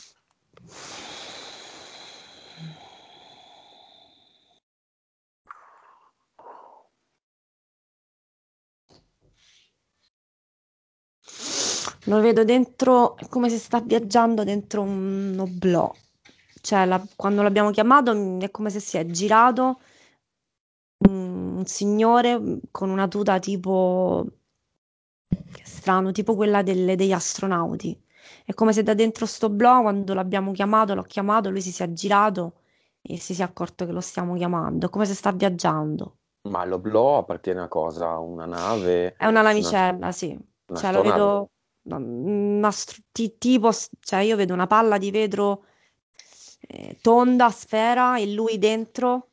Lo vedo dentro, è come se sta viaggiando dentro un oblò. Cioè, quando l'abbiamo chiamato è come se si è girato un signore con una tuta tipo strano, tipo quella degli astronauti. È come se da dentro sto oblò, quando l'abbiamo chiamato, l'ho chiamato, lui si sia girato e si sia accorto che lo stiamo chiamando. È come se sta viaggiando. Ma l'oblò appartiene a cosa? Una nave? È una navicella, sì. Cioè, lo vedo... cioè io vedo una palla di vetro tonda, sfera, e lui dentro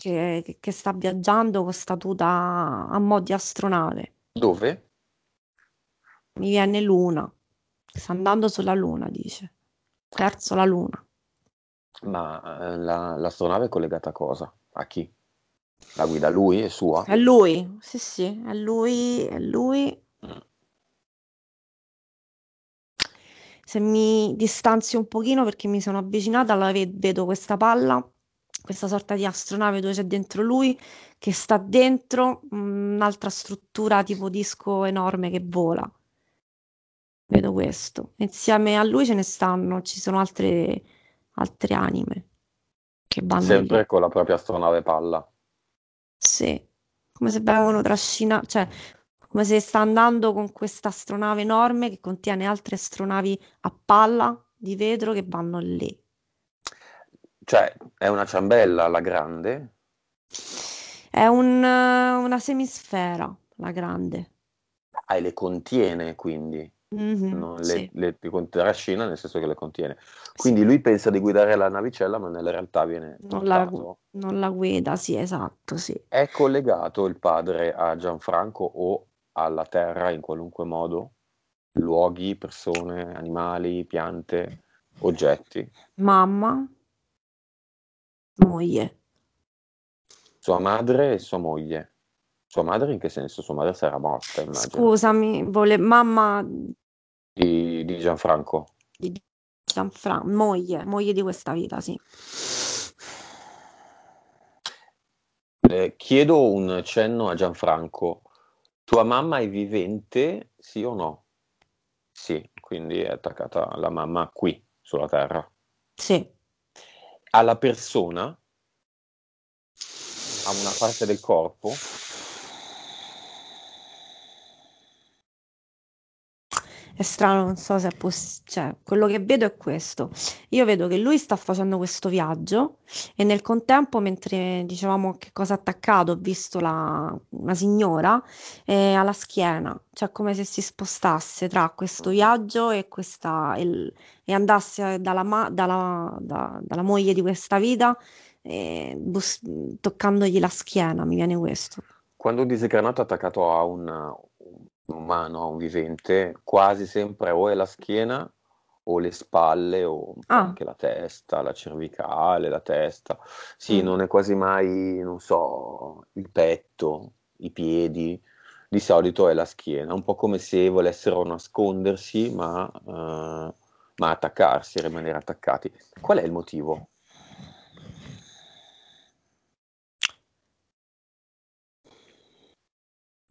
che sta viaggiando con sta tuta a mo' di astronave. Dove? Mi viene luna. Sta andando sulla luna, dice. Verso la luna. Ma l'astronave è collegata a cosa? A chi? La guida lui? È sua? È lui, sì sì, è lui, è lui. Se mi distanzio un pochino perché mi sono avvicinata, la vedo questa palla, questa sorta di astronave dove c'è dentro lui, che sta dentro un'altra struttura tipo disco enorme che vola. Vedo questo. Insieme a lui ce ne stanno, ci sono altre anime che vanno sempre lì, con la propria astronave palla. Sì, come se vengono trascinati, cioè... come se sta andando con questa astronave enorme che contiene altre astronavi a palla di vetro che vanno lì. Cioè, è una ciambella la grande? È una semisfera la grande. Ah, e le contiene quindi? No, le trascina, nel senso che le contiene. Quindi sì, lui pensa di guidare la navicella, ma nella realtà viene non la guida, sì, esatto, sì. È collegato il padre a Gianfranco o alla terra in qualunque modo? Luoghi, persone, animali, piante, oggetti? Mamma, moglie. Sua madre e sua moglie. Sua madre in che senso? Sua madre sarà morta, immagino. Scusami, mamma di Gianfranco. Di Gianfranco, moglie di questa vita, sì. Chiedo un cenno a Gianfranco. Tua mamma è vivente, sì o no? Sì, quindi è attaccata la mamma qui, sulla terra. Sì. Alla persona? A una parte del corpo? È strano, non so se è possibile, cioè, quello che vedo è questo. Io vedo che lui sta facendo questo viaggio e nel contempo, mentre dicevamo che cosa ha attaccato, ho visto una signora alla schiena, cioè come se si spostasse tra questo viaggio e e andasse dalla moglie di questa vita, toccandogli la schiena, mi viene questo. Quando un discarnato è attaccato a un umano, a un vivente, quasi sempre o è la schiena o le spalle o anche la testa, la cervicale, la testa. Sì, non è quasi mai, non so, il petto, i piedi, di solito è la schiena, un po' come se volessero nascondersi ma attaccarsi, rimanere attaccati. Qual è il motivo?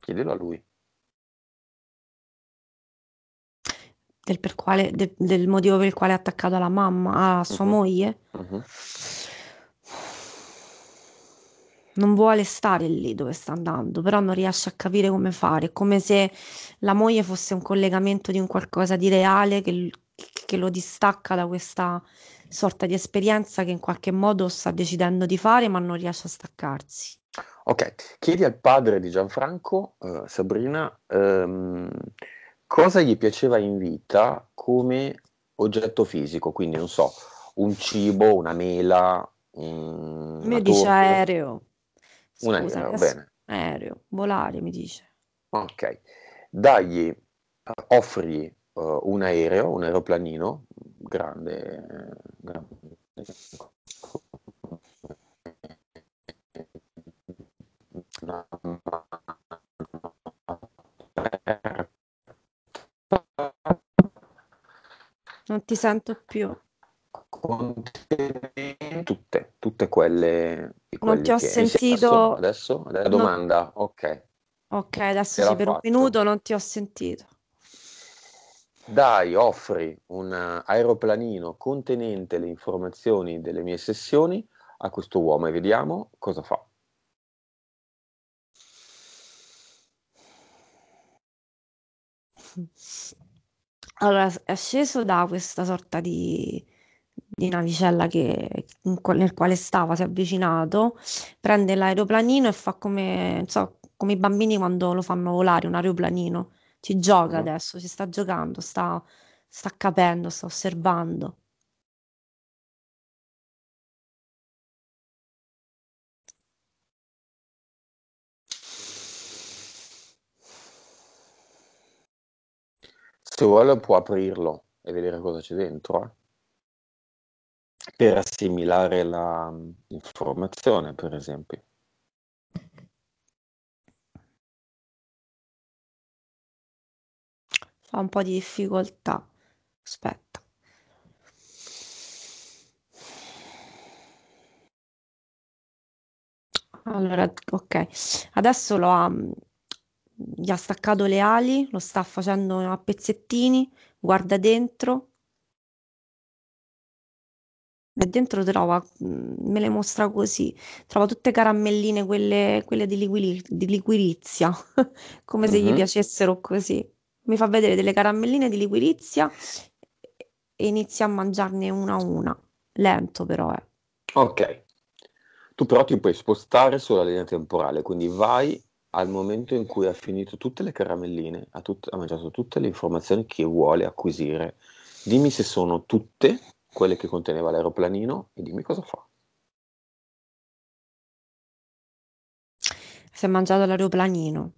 Chiedilo a lui. Del motivo per il quale è attaccato alla mamma, a sua moglie. Non vuole stare lì dove sta andando, però non riesce a capire come fare. È come se la moglie fosse un collegamento di un qualcosa di reale che lo distacca da questa sorta di esperienza che in qualche modo sta decidendo di fare, ma non riesce a staccarsi. Ok, chiedi al padre di Gianfranco, Sabrina, cosa gli piaceva in vita come oggetto fisico? Quindi, non so, un cibo, una mela, mi dice torta. Aereo. Scusa, un aereo, bene. Aereo, volare, mi dice. Ok. Offrigli un aereo, un aeroplanino, grande Non ti sento più. Tutte quelle. Non ti ho sentito. Adesso la domanda, no. Ok, adesso sì, per un minuto non ti ho sentito. Dai, offri un aeroplanino contenente le informazioni delle mie sessioni a questo uomo e vediamo cosa fa. Allora, è sceso da questa sorta di navicella nel quale stava, si è avvicinato, prende l'aeroplanino e fa come, non so, come i bambini quando lo fanno volare un aeroplanino. Ci gioca adesso, ci sta giocando, sta capendo, sta osservando. Se vuole può aprirlo e vedere cosa c'è dentro, per assimilare la informazione, per esempio. Fa un po' di difficoltà, aspetta. Allora, ok, adesso lo ha... gli ha staccato le ali, lo sta facendo a pezzettini, guarda dentro e dentro trova, me le mostra così, trova tutte caramelline, quelle di liquirizia, come se gli piacessero così. Mi fa vedere delle caramelline di liquirizia e inizia a mangiarne una a una, lento però . Ok, tu però ti puoi spostare sulla linea temporale, quindi vai al momento in cui ha finito tutte le caramelline, ha mangiato tutte le informazioni che vuole acquisire. Dimmi se sono tutte quelle che conteneva l'aeroplanino e dimmi cosa fa. Si è mangiato l'aeroplanino.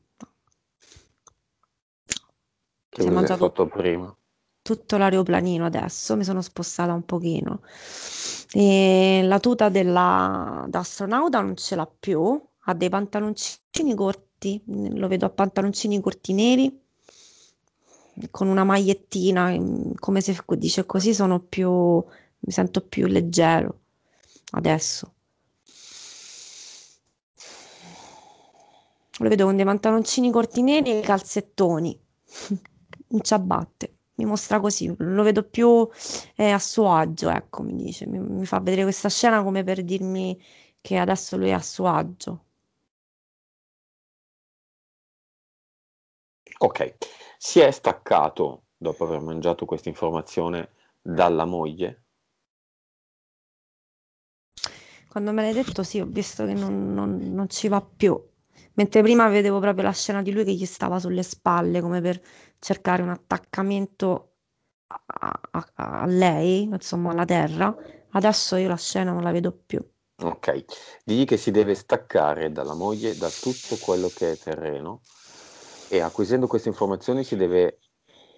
Che si è mangiato fatto prima. Tutto l'aeroplanino adesso, mi sono spostata un pochino. E la tuta da astronauta non ce l'ha più. Ha dei pantaloncini corti, lo vedo a pantaloncini corti neri, con una magliettina, come se dice così sono più, mi sento più leggero adesso. Lo vedo con dei pantaloncini corti neri e calzettoni, in ciabatte, mi mostra così, lo vedo più a suo agio, ecco, mi dice, mi fa vedere questa scena come per dirmi che adesso lui è a suo agio. Ok, si è staccato, dopo aver mangiato questa informazione, dalla moglie? Quando me l'hai detto sì, ho visto che non ci va più. Mentre prima vedevo proprio la scena di lui che gli stava sulle spalle, come per cercare un attaccamento a lei, insomma alla terra. Adesso io la scena non la vedo più. Ok, digli che si deve staccare dalla moglie, da tutto quello che è terreno, e acquisendo queste informazioni si deve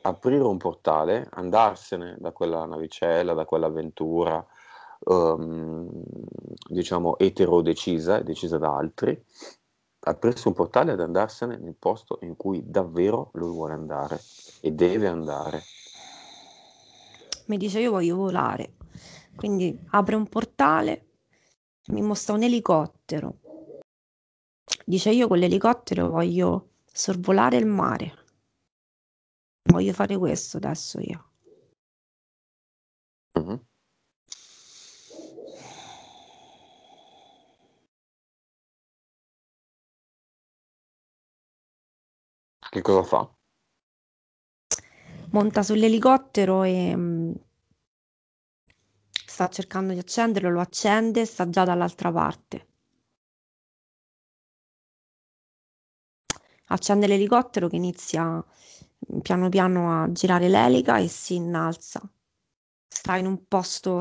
aprire un portale, andarsene da quella navicella, da quell'avventura, diciamo eterodecisa, decisa da altri, aprirsi un portale ad andarsene nel posto in cui davvero lui vuole andare e deve andare. Mi dice io voglio volare, quindi apre un portale, mi mostra un elicottero, dice io con l'elicottero voglio sorvolare il mare. Voglio fare questo adesso io. Che cosa fa? Monta sull'elicottero e sta cercando di accenderlo, lo accende, sta già dall'altra parte. Accende l'elicottero che inizia piano piano a girare l'elica e si innalza. Sta in un posto,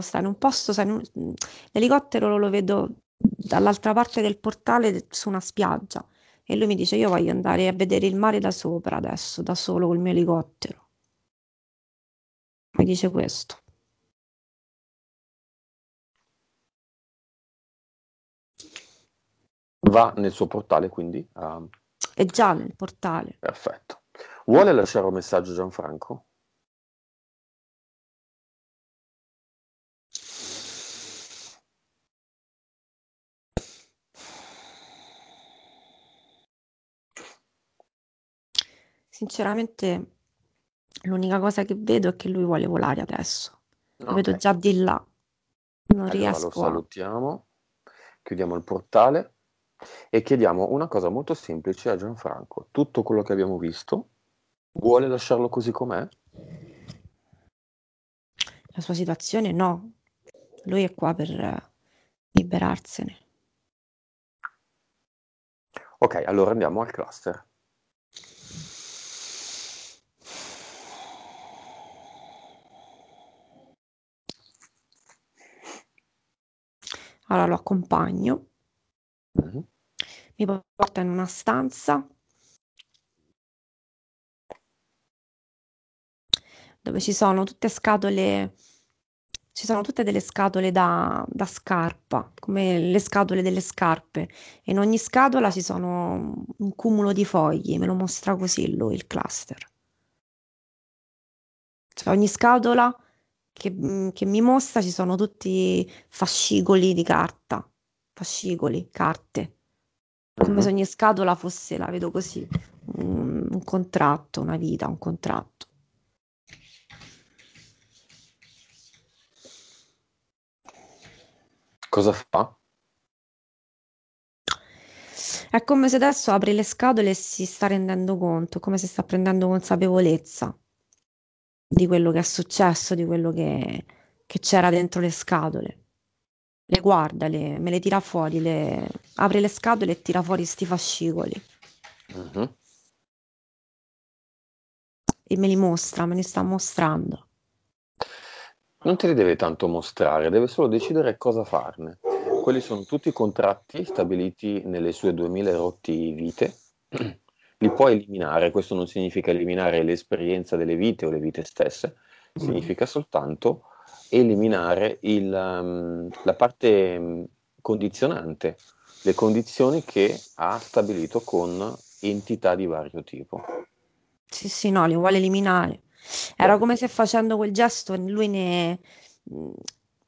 l'elicottero lo vedo dall'altra parte del portale su una spiaggia e lui mi dice io voglio andare a vedere il mare da sopra adesso, da solo col mio elicottero. Mi dice questo. Va nel suo portale quindi a... È già nel portale. Perfetto. Vuole lasciare un messaggio Gianfranco? Sinceramente, l'unica cosa che vedo è che lui vuole volare adesso. Lo vedo già di là. Non riesco. Lo salutiamo, chiudiamo il portale e chiediamo una cosa molto semplice a Gianfranco. Tutto quello che abbiamo visto, vuole lasciarlo così com'è? La sua situazione no. Lui è qua per liberarsene. Ok, allora andiamo al cluster. Allora lo accompagno, mi porta in una stanza dove ci sono tutte scatole, ci sono tutte delle scatole da scarpa, come le scatole delle scarpe, e in ogni scatola ci sono un cumulo di fogli, me lo mostra così lui, il cluster. Cioè ogni scatola che mi mostra ci sono tutti fascicoli di carta, fascicoli, carte, come se ogni scatola fosse, la vedo così, un contratto, una vita, un contratto. Cosa fa? È come se adesso apri le scatole e si sta rendendo conto, come se sta prendendo consapevolezza di quello che è successo, di quello che c'era dentro le scatole. Le guarda, me le tira fuori, apre le scatole e tira fuori sti fascicoli. E me li mostra, me li sta mostrando. Non te li deve tanto mostrare, deve solo decidere cosa farne. Quelli sono tutti i contratti stabiliti nelle sue 2000 rotti vite. Li puoi eliminare, questo non significa eliminare l'esperienza delle vite o le vite stesse, significa soltanto eliminare la parte condizionante, le condizioni che ha stabilito con entità di vario tipo. Sì, sì, no, li vuole eliminare. Era come se facendo quel gesto lui ne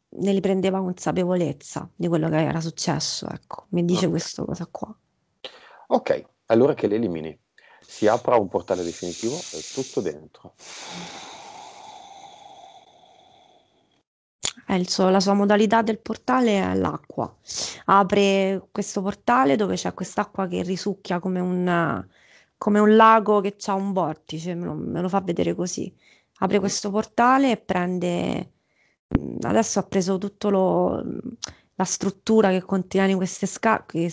riprendeva consapevolezza di quello che era successo, ecco, mi dice questa cosa qua. Ok, allora che le elimini. Si apra un portale definitivo, è tutto dentro. La sua modalità del portale è l'acqua. Apre questo portale dove c'è quest'acqua che risucchia come un lago che ha un vortice, me lo fa vedere così. Apre questo portale e prende... Adesso ha preso tutto la struttura che contiene queste scatole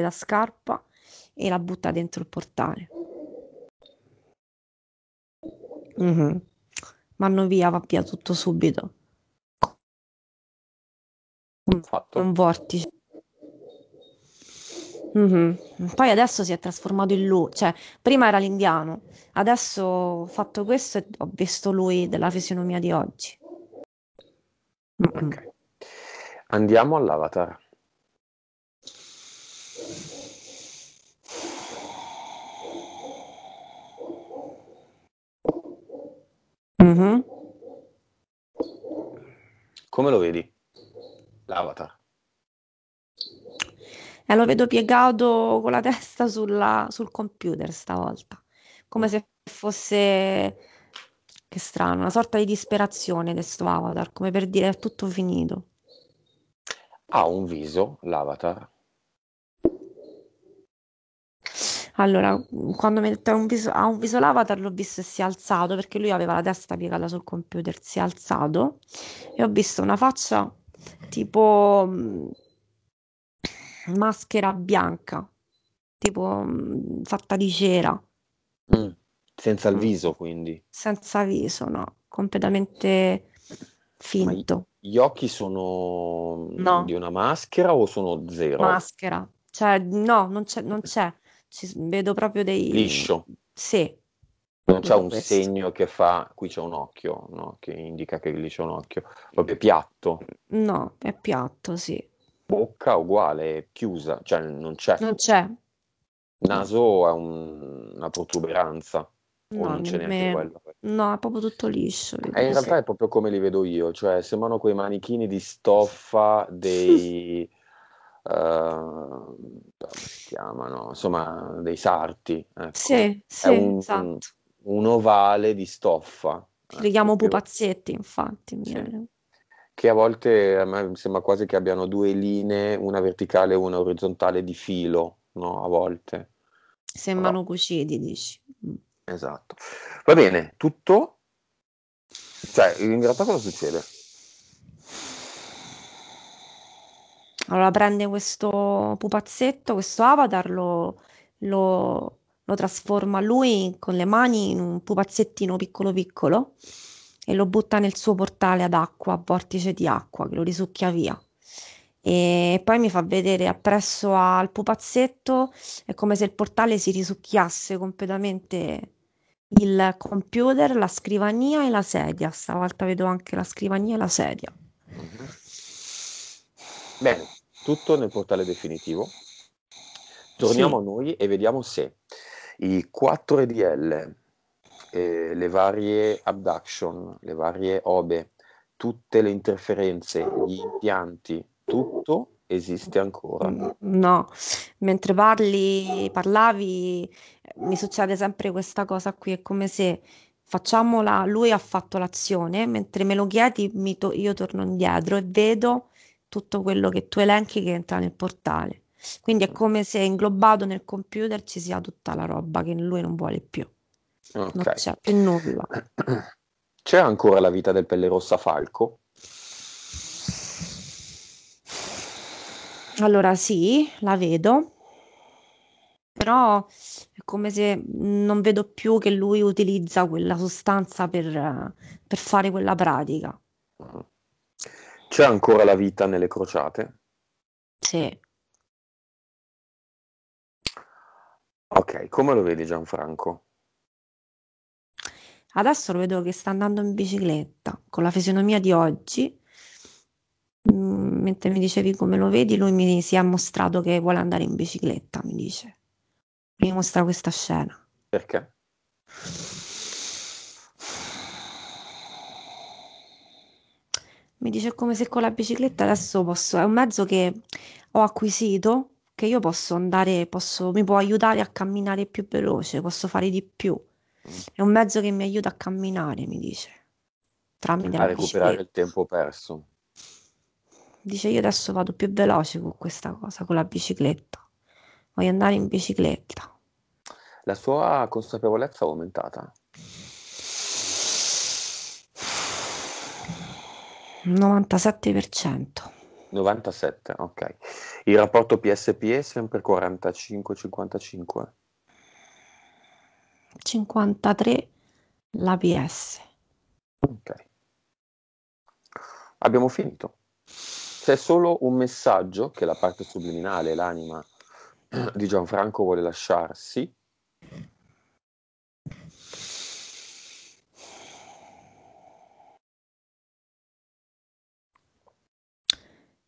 da scarpa, e la butta dentro il portale. Vanno via, va via tutto subito. Un vortice. Poi adesso si è trasformato in lui, cioè prima era l'indiano, adesso ho fatto questo e ho visto lui della fisionomia di oggi. Ok, andiamo all'avatar. Come lo vedi? L'avatar. Lo vedo piegato con la testa sul computer stavolta, come se fosse, che strano, una sorta di disperazione questo avatar, come per dire è tutto finito. Ha un viso l'avatar? Allora, quando ha un viso l'avatar, l'ho visto e si è alzato, perché lui aveva la testa piegata sul computer, si è alzato e ho visto una faccia tipo maschera bianca, tipo fatta di cera, senza il viso, quindi senza viso, no, completamente finto. Ma gli occhi sono di una maschera o sono zero? Maschera, cioè no, non c'è. Vedo proprio dei... liscio. Sì. Non c'è un segno che fa qui c'è un occhio, no? Che indica che lì c'è un occhio, proprio piatto. No, è piatto, sì. Bocca uguale, chiusa, cioè non c'è. Non c'è. Naso è una protuberanza, no, o non c'è neanche quello. No, è proprio tutto liscio. In realtà è proprio come li vedo io, cioè sembrano quei manichini di stoffa dei come si chiamano, insomma, dei sarti, ecco. Sì, è un ovale di stoffa, li chiamo pupazzetti, infatti mi viene. Che a volte a me sembra quasi che abbiano due linee, una verticale e una orizzontale di filo, no? A volte sembrano cuciti, dici. Esatto, va bene, tutto? Cioè, in realtà cosa succede? Allora prende questo pupazzetto, questo avatar, lo trasforma lui con le mani in un pupazzettino piccolo piccolo e lo butta nel suo portale ad acqua, a vortice di acqua, che lo risucchia via. E poi mi fa vedere appresso al pupazzetto, è come se il portale si risucchiasse completamente il computer, la scrivania e la sedia. Stavolta vedo anche la scrivania e la sedia. Bene, tutto nel portale definitivo. Torniamo a noi e vediamo se i 4 EDL, le varie abduction, le varie OBE, tutte le interferenze, gli impianti, tutto esiste ancora. No, mentre parlavi, mi succede sempre questa cosa qui, è come se lui ha fatto l'azione, mentre me lo chiedi io torno indietro e vedo tutto quello che tu elenchi che entra nel portale. Quindi è come se inglobato nel computer ci sia tutta la roba che lui non vuole più. Okay. Non c'è più nulla. C'è ancora la vita del pelle rossa Falco? Allora sì, la vedo, però è come se non vedo più che lui utilizza quella sostanza per fare quella pratica. C'è ancora la vita nelle crociate? Sì. Ok, come lo vedi Gianfranco? Adesso lo vedo che sta andando in bicicletta, con la fisionomia di oggi. Mentre mi dicevi come lo vedi, lui mi si è mostrato che vuole andare in bicicletta, mi mostra questa scena. Perché? Mi dice come se con la bicicletta adesso è un mezzo che ho acquisito, che io posso andare, mi può aiutare a camminare più veloce, posso fare di più, è un mezzo che mi aiuta a camminare, mi dice, tramite a recuperare il tempo perso. Dice io adesso vado più veloce con questa cosa, con la bicicletta. Voglio andare in bicicletta. La sua consapevolezza è aumentata? 97%. 97, ok. Il rapporto PSP è sempre 45-55? 53 la PS. Ok. Abbiamo finito. C'è solo un messaggio che la parte subliminale, l'anima di Gianfranco vuole lasciarsi.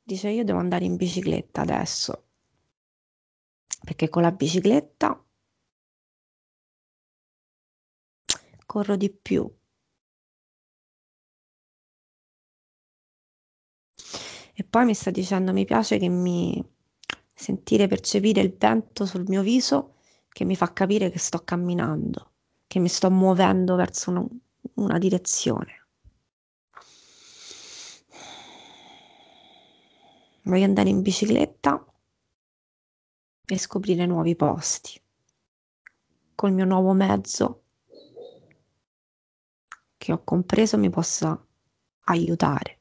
Dice io devo andare in bicicletta adesso, perché con la bicicletta corro di più. E poi mi sta dicendo mi piace che mi sentire percepire il vento sul mio viso che mi fa capire che sto camminando, che mi sto muovendo verso una direzione. Voglio andare in bicicletta e scoprire nuovi posti col mio nuovo mezzo che ho compreso mi possa aiutare.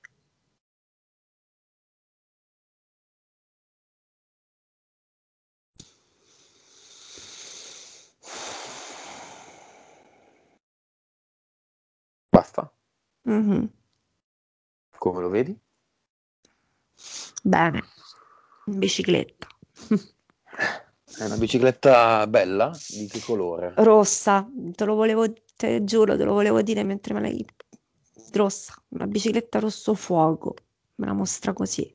Basta. Come lo vedi? Bene, in bicicletta. È una bicicletta bella? Di che colore? Rossa, te lo volevo dire mentre me l'hai. Rossa, una bicicletta rosso fuoco, me la mostra così.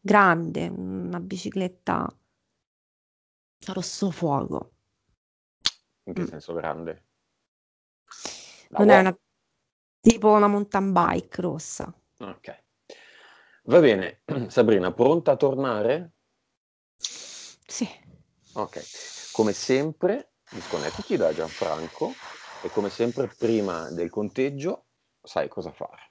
Grande, una bicicletta rosso fuoco. In che senso grande? Non è una tipo una mountain bike rossa. Ok. Va bene, Sabrina, pronta a tornare? Sì. Ok, come sempre disconnettiti da Gianfranco e come sempre prima del conteggio sai cosa fare.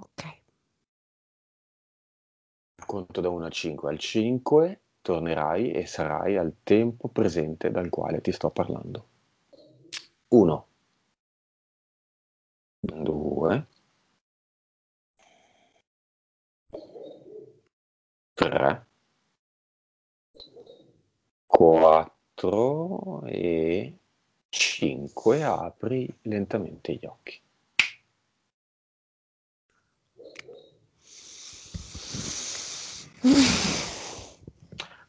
Ok. Conto da 1 a 5. Al 5 tornerai e sarai al tempo presente dal quale ti sto parlando. 1, 2, 3, 4 e 5. Apri lentamente gli occhi.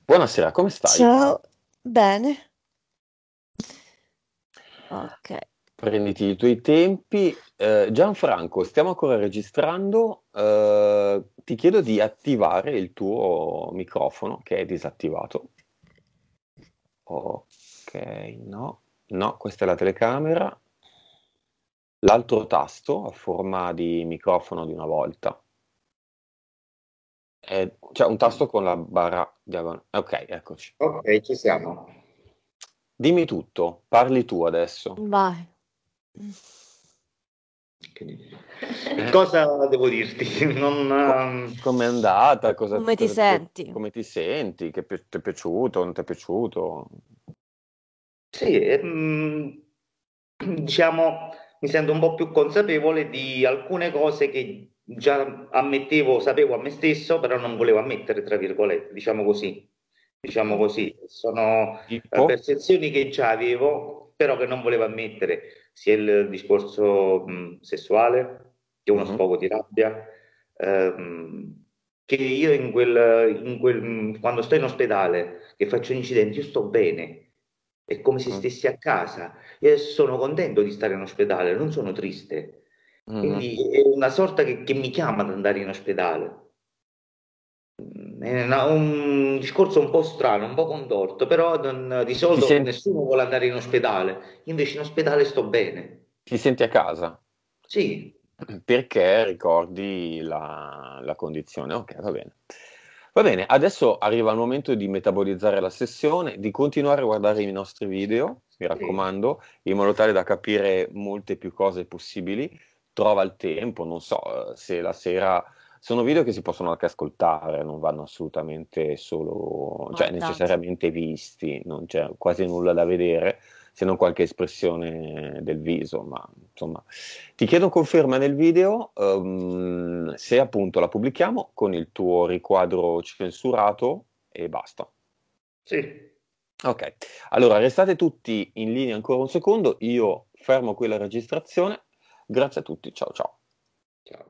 Buonasera, come stai? Ciao, bene. Ok. Prenditi i tuoi tempi. Gianfranco, stiamo ancora registrando. Ti chiedo di attivare il tuo microfono che è disattivato. Ok, no. No, questa è la telecamera. L'altro tasto a forma di microfono di una volta. C'è un tasto con la barra diagonale. Ok, eccoci. Ok, ci siamo. Dimmi tutto, parli tu adesso. Vai. Cosa devo dirti? Come è andata? Come ti senti? Come ti senti? Che ti è piaciuto? Non ti è piaciuto? Sì, diciamo, mi sento un po' più consapevole di alcune cose che già ammettevo, sapevo a me stesso, però non volevo ammettere, tra virgolette, diciamo così, sono percezioni che già avevo, però che non volevo ammettere, sia il discorso sessuale, che uno sfogo di rabbia, che io quando sto in ospedale, che faccio incidenti, io sto bene, è come se stessi a casa, io sono contento di stare in ospedale, non sono triste. Quindi è una sorta che mi chiama ad andare in ospedale. È un discorso un po' strano, un po' contorto, però di solito nessuno vuole andare in ospedale. Invece in ospedale sto bene. Ti senti a casa? Sì. Perché ricordi la condizione? Ok, va bene. Va bene, adesso arriva il momento di metabolizzare la sessione, di continuare a guardare i nostri video, mi raccomando, in modo tale da capire molte più cose possibili. Trova il tempo, non so se la sera, sono video che si possono anche ascoltare, non vanno assolutamente solo, cioè necessariamente visti, non c'è quasi nulla da vedere se non qualche espressione del viso, ma insomma ti chiedo conferma nel video se appunto la pubblichiamo con il tuo riquadro censurato e basta. Sì. Ok, allora restate tutti in linea ancora un secondo, io fermo qui la registrazione. Grazie a tutti, ciao ciao. Ciao.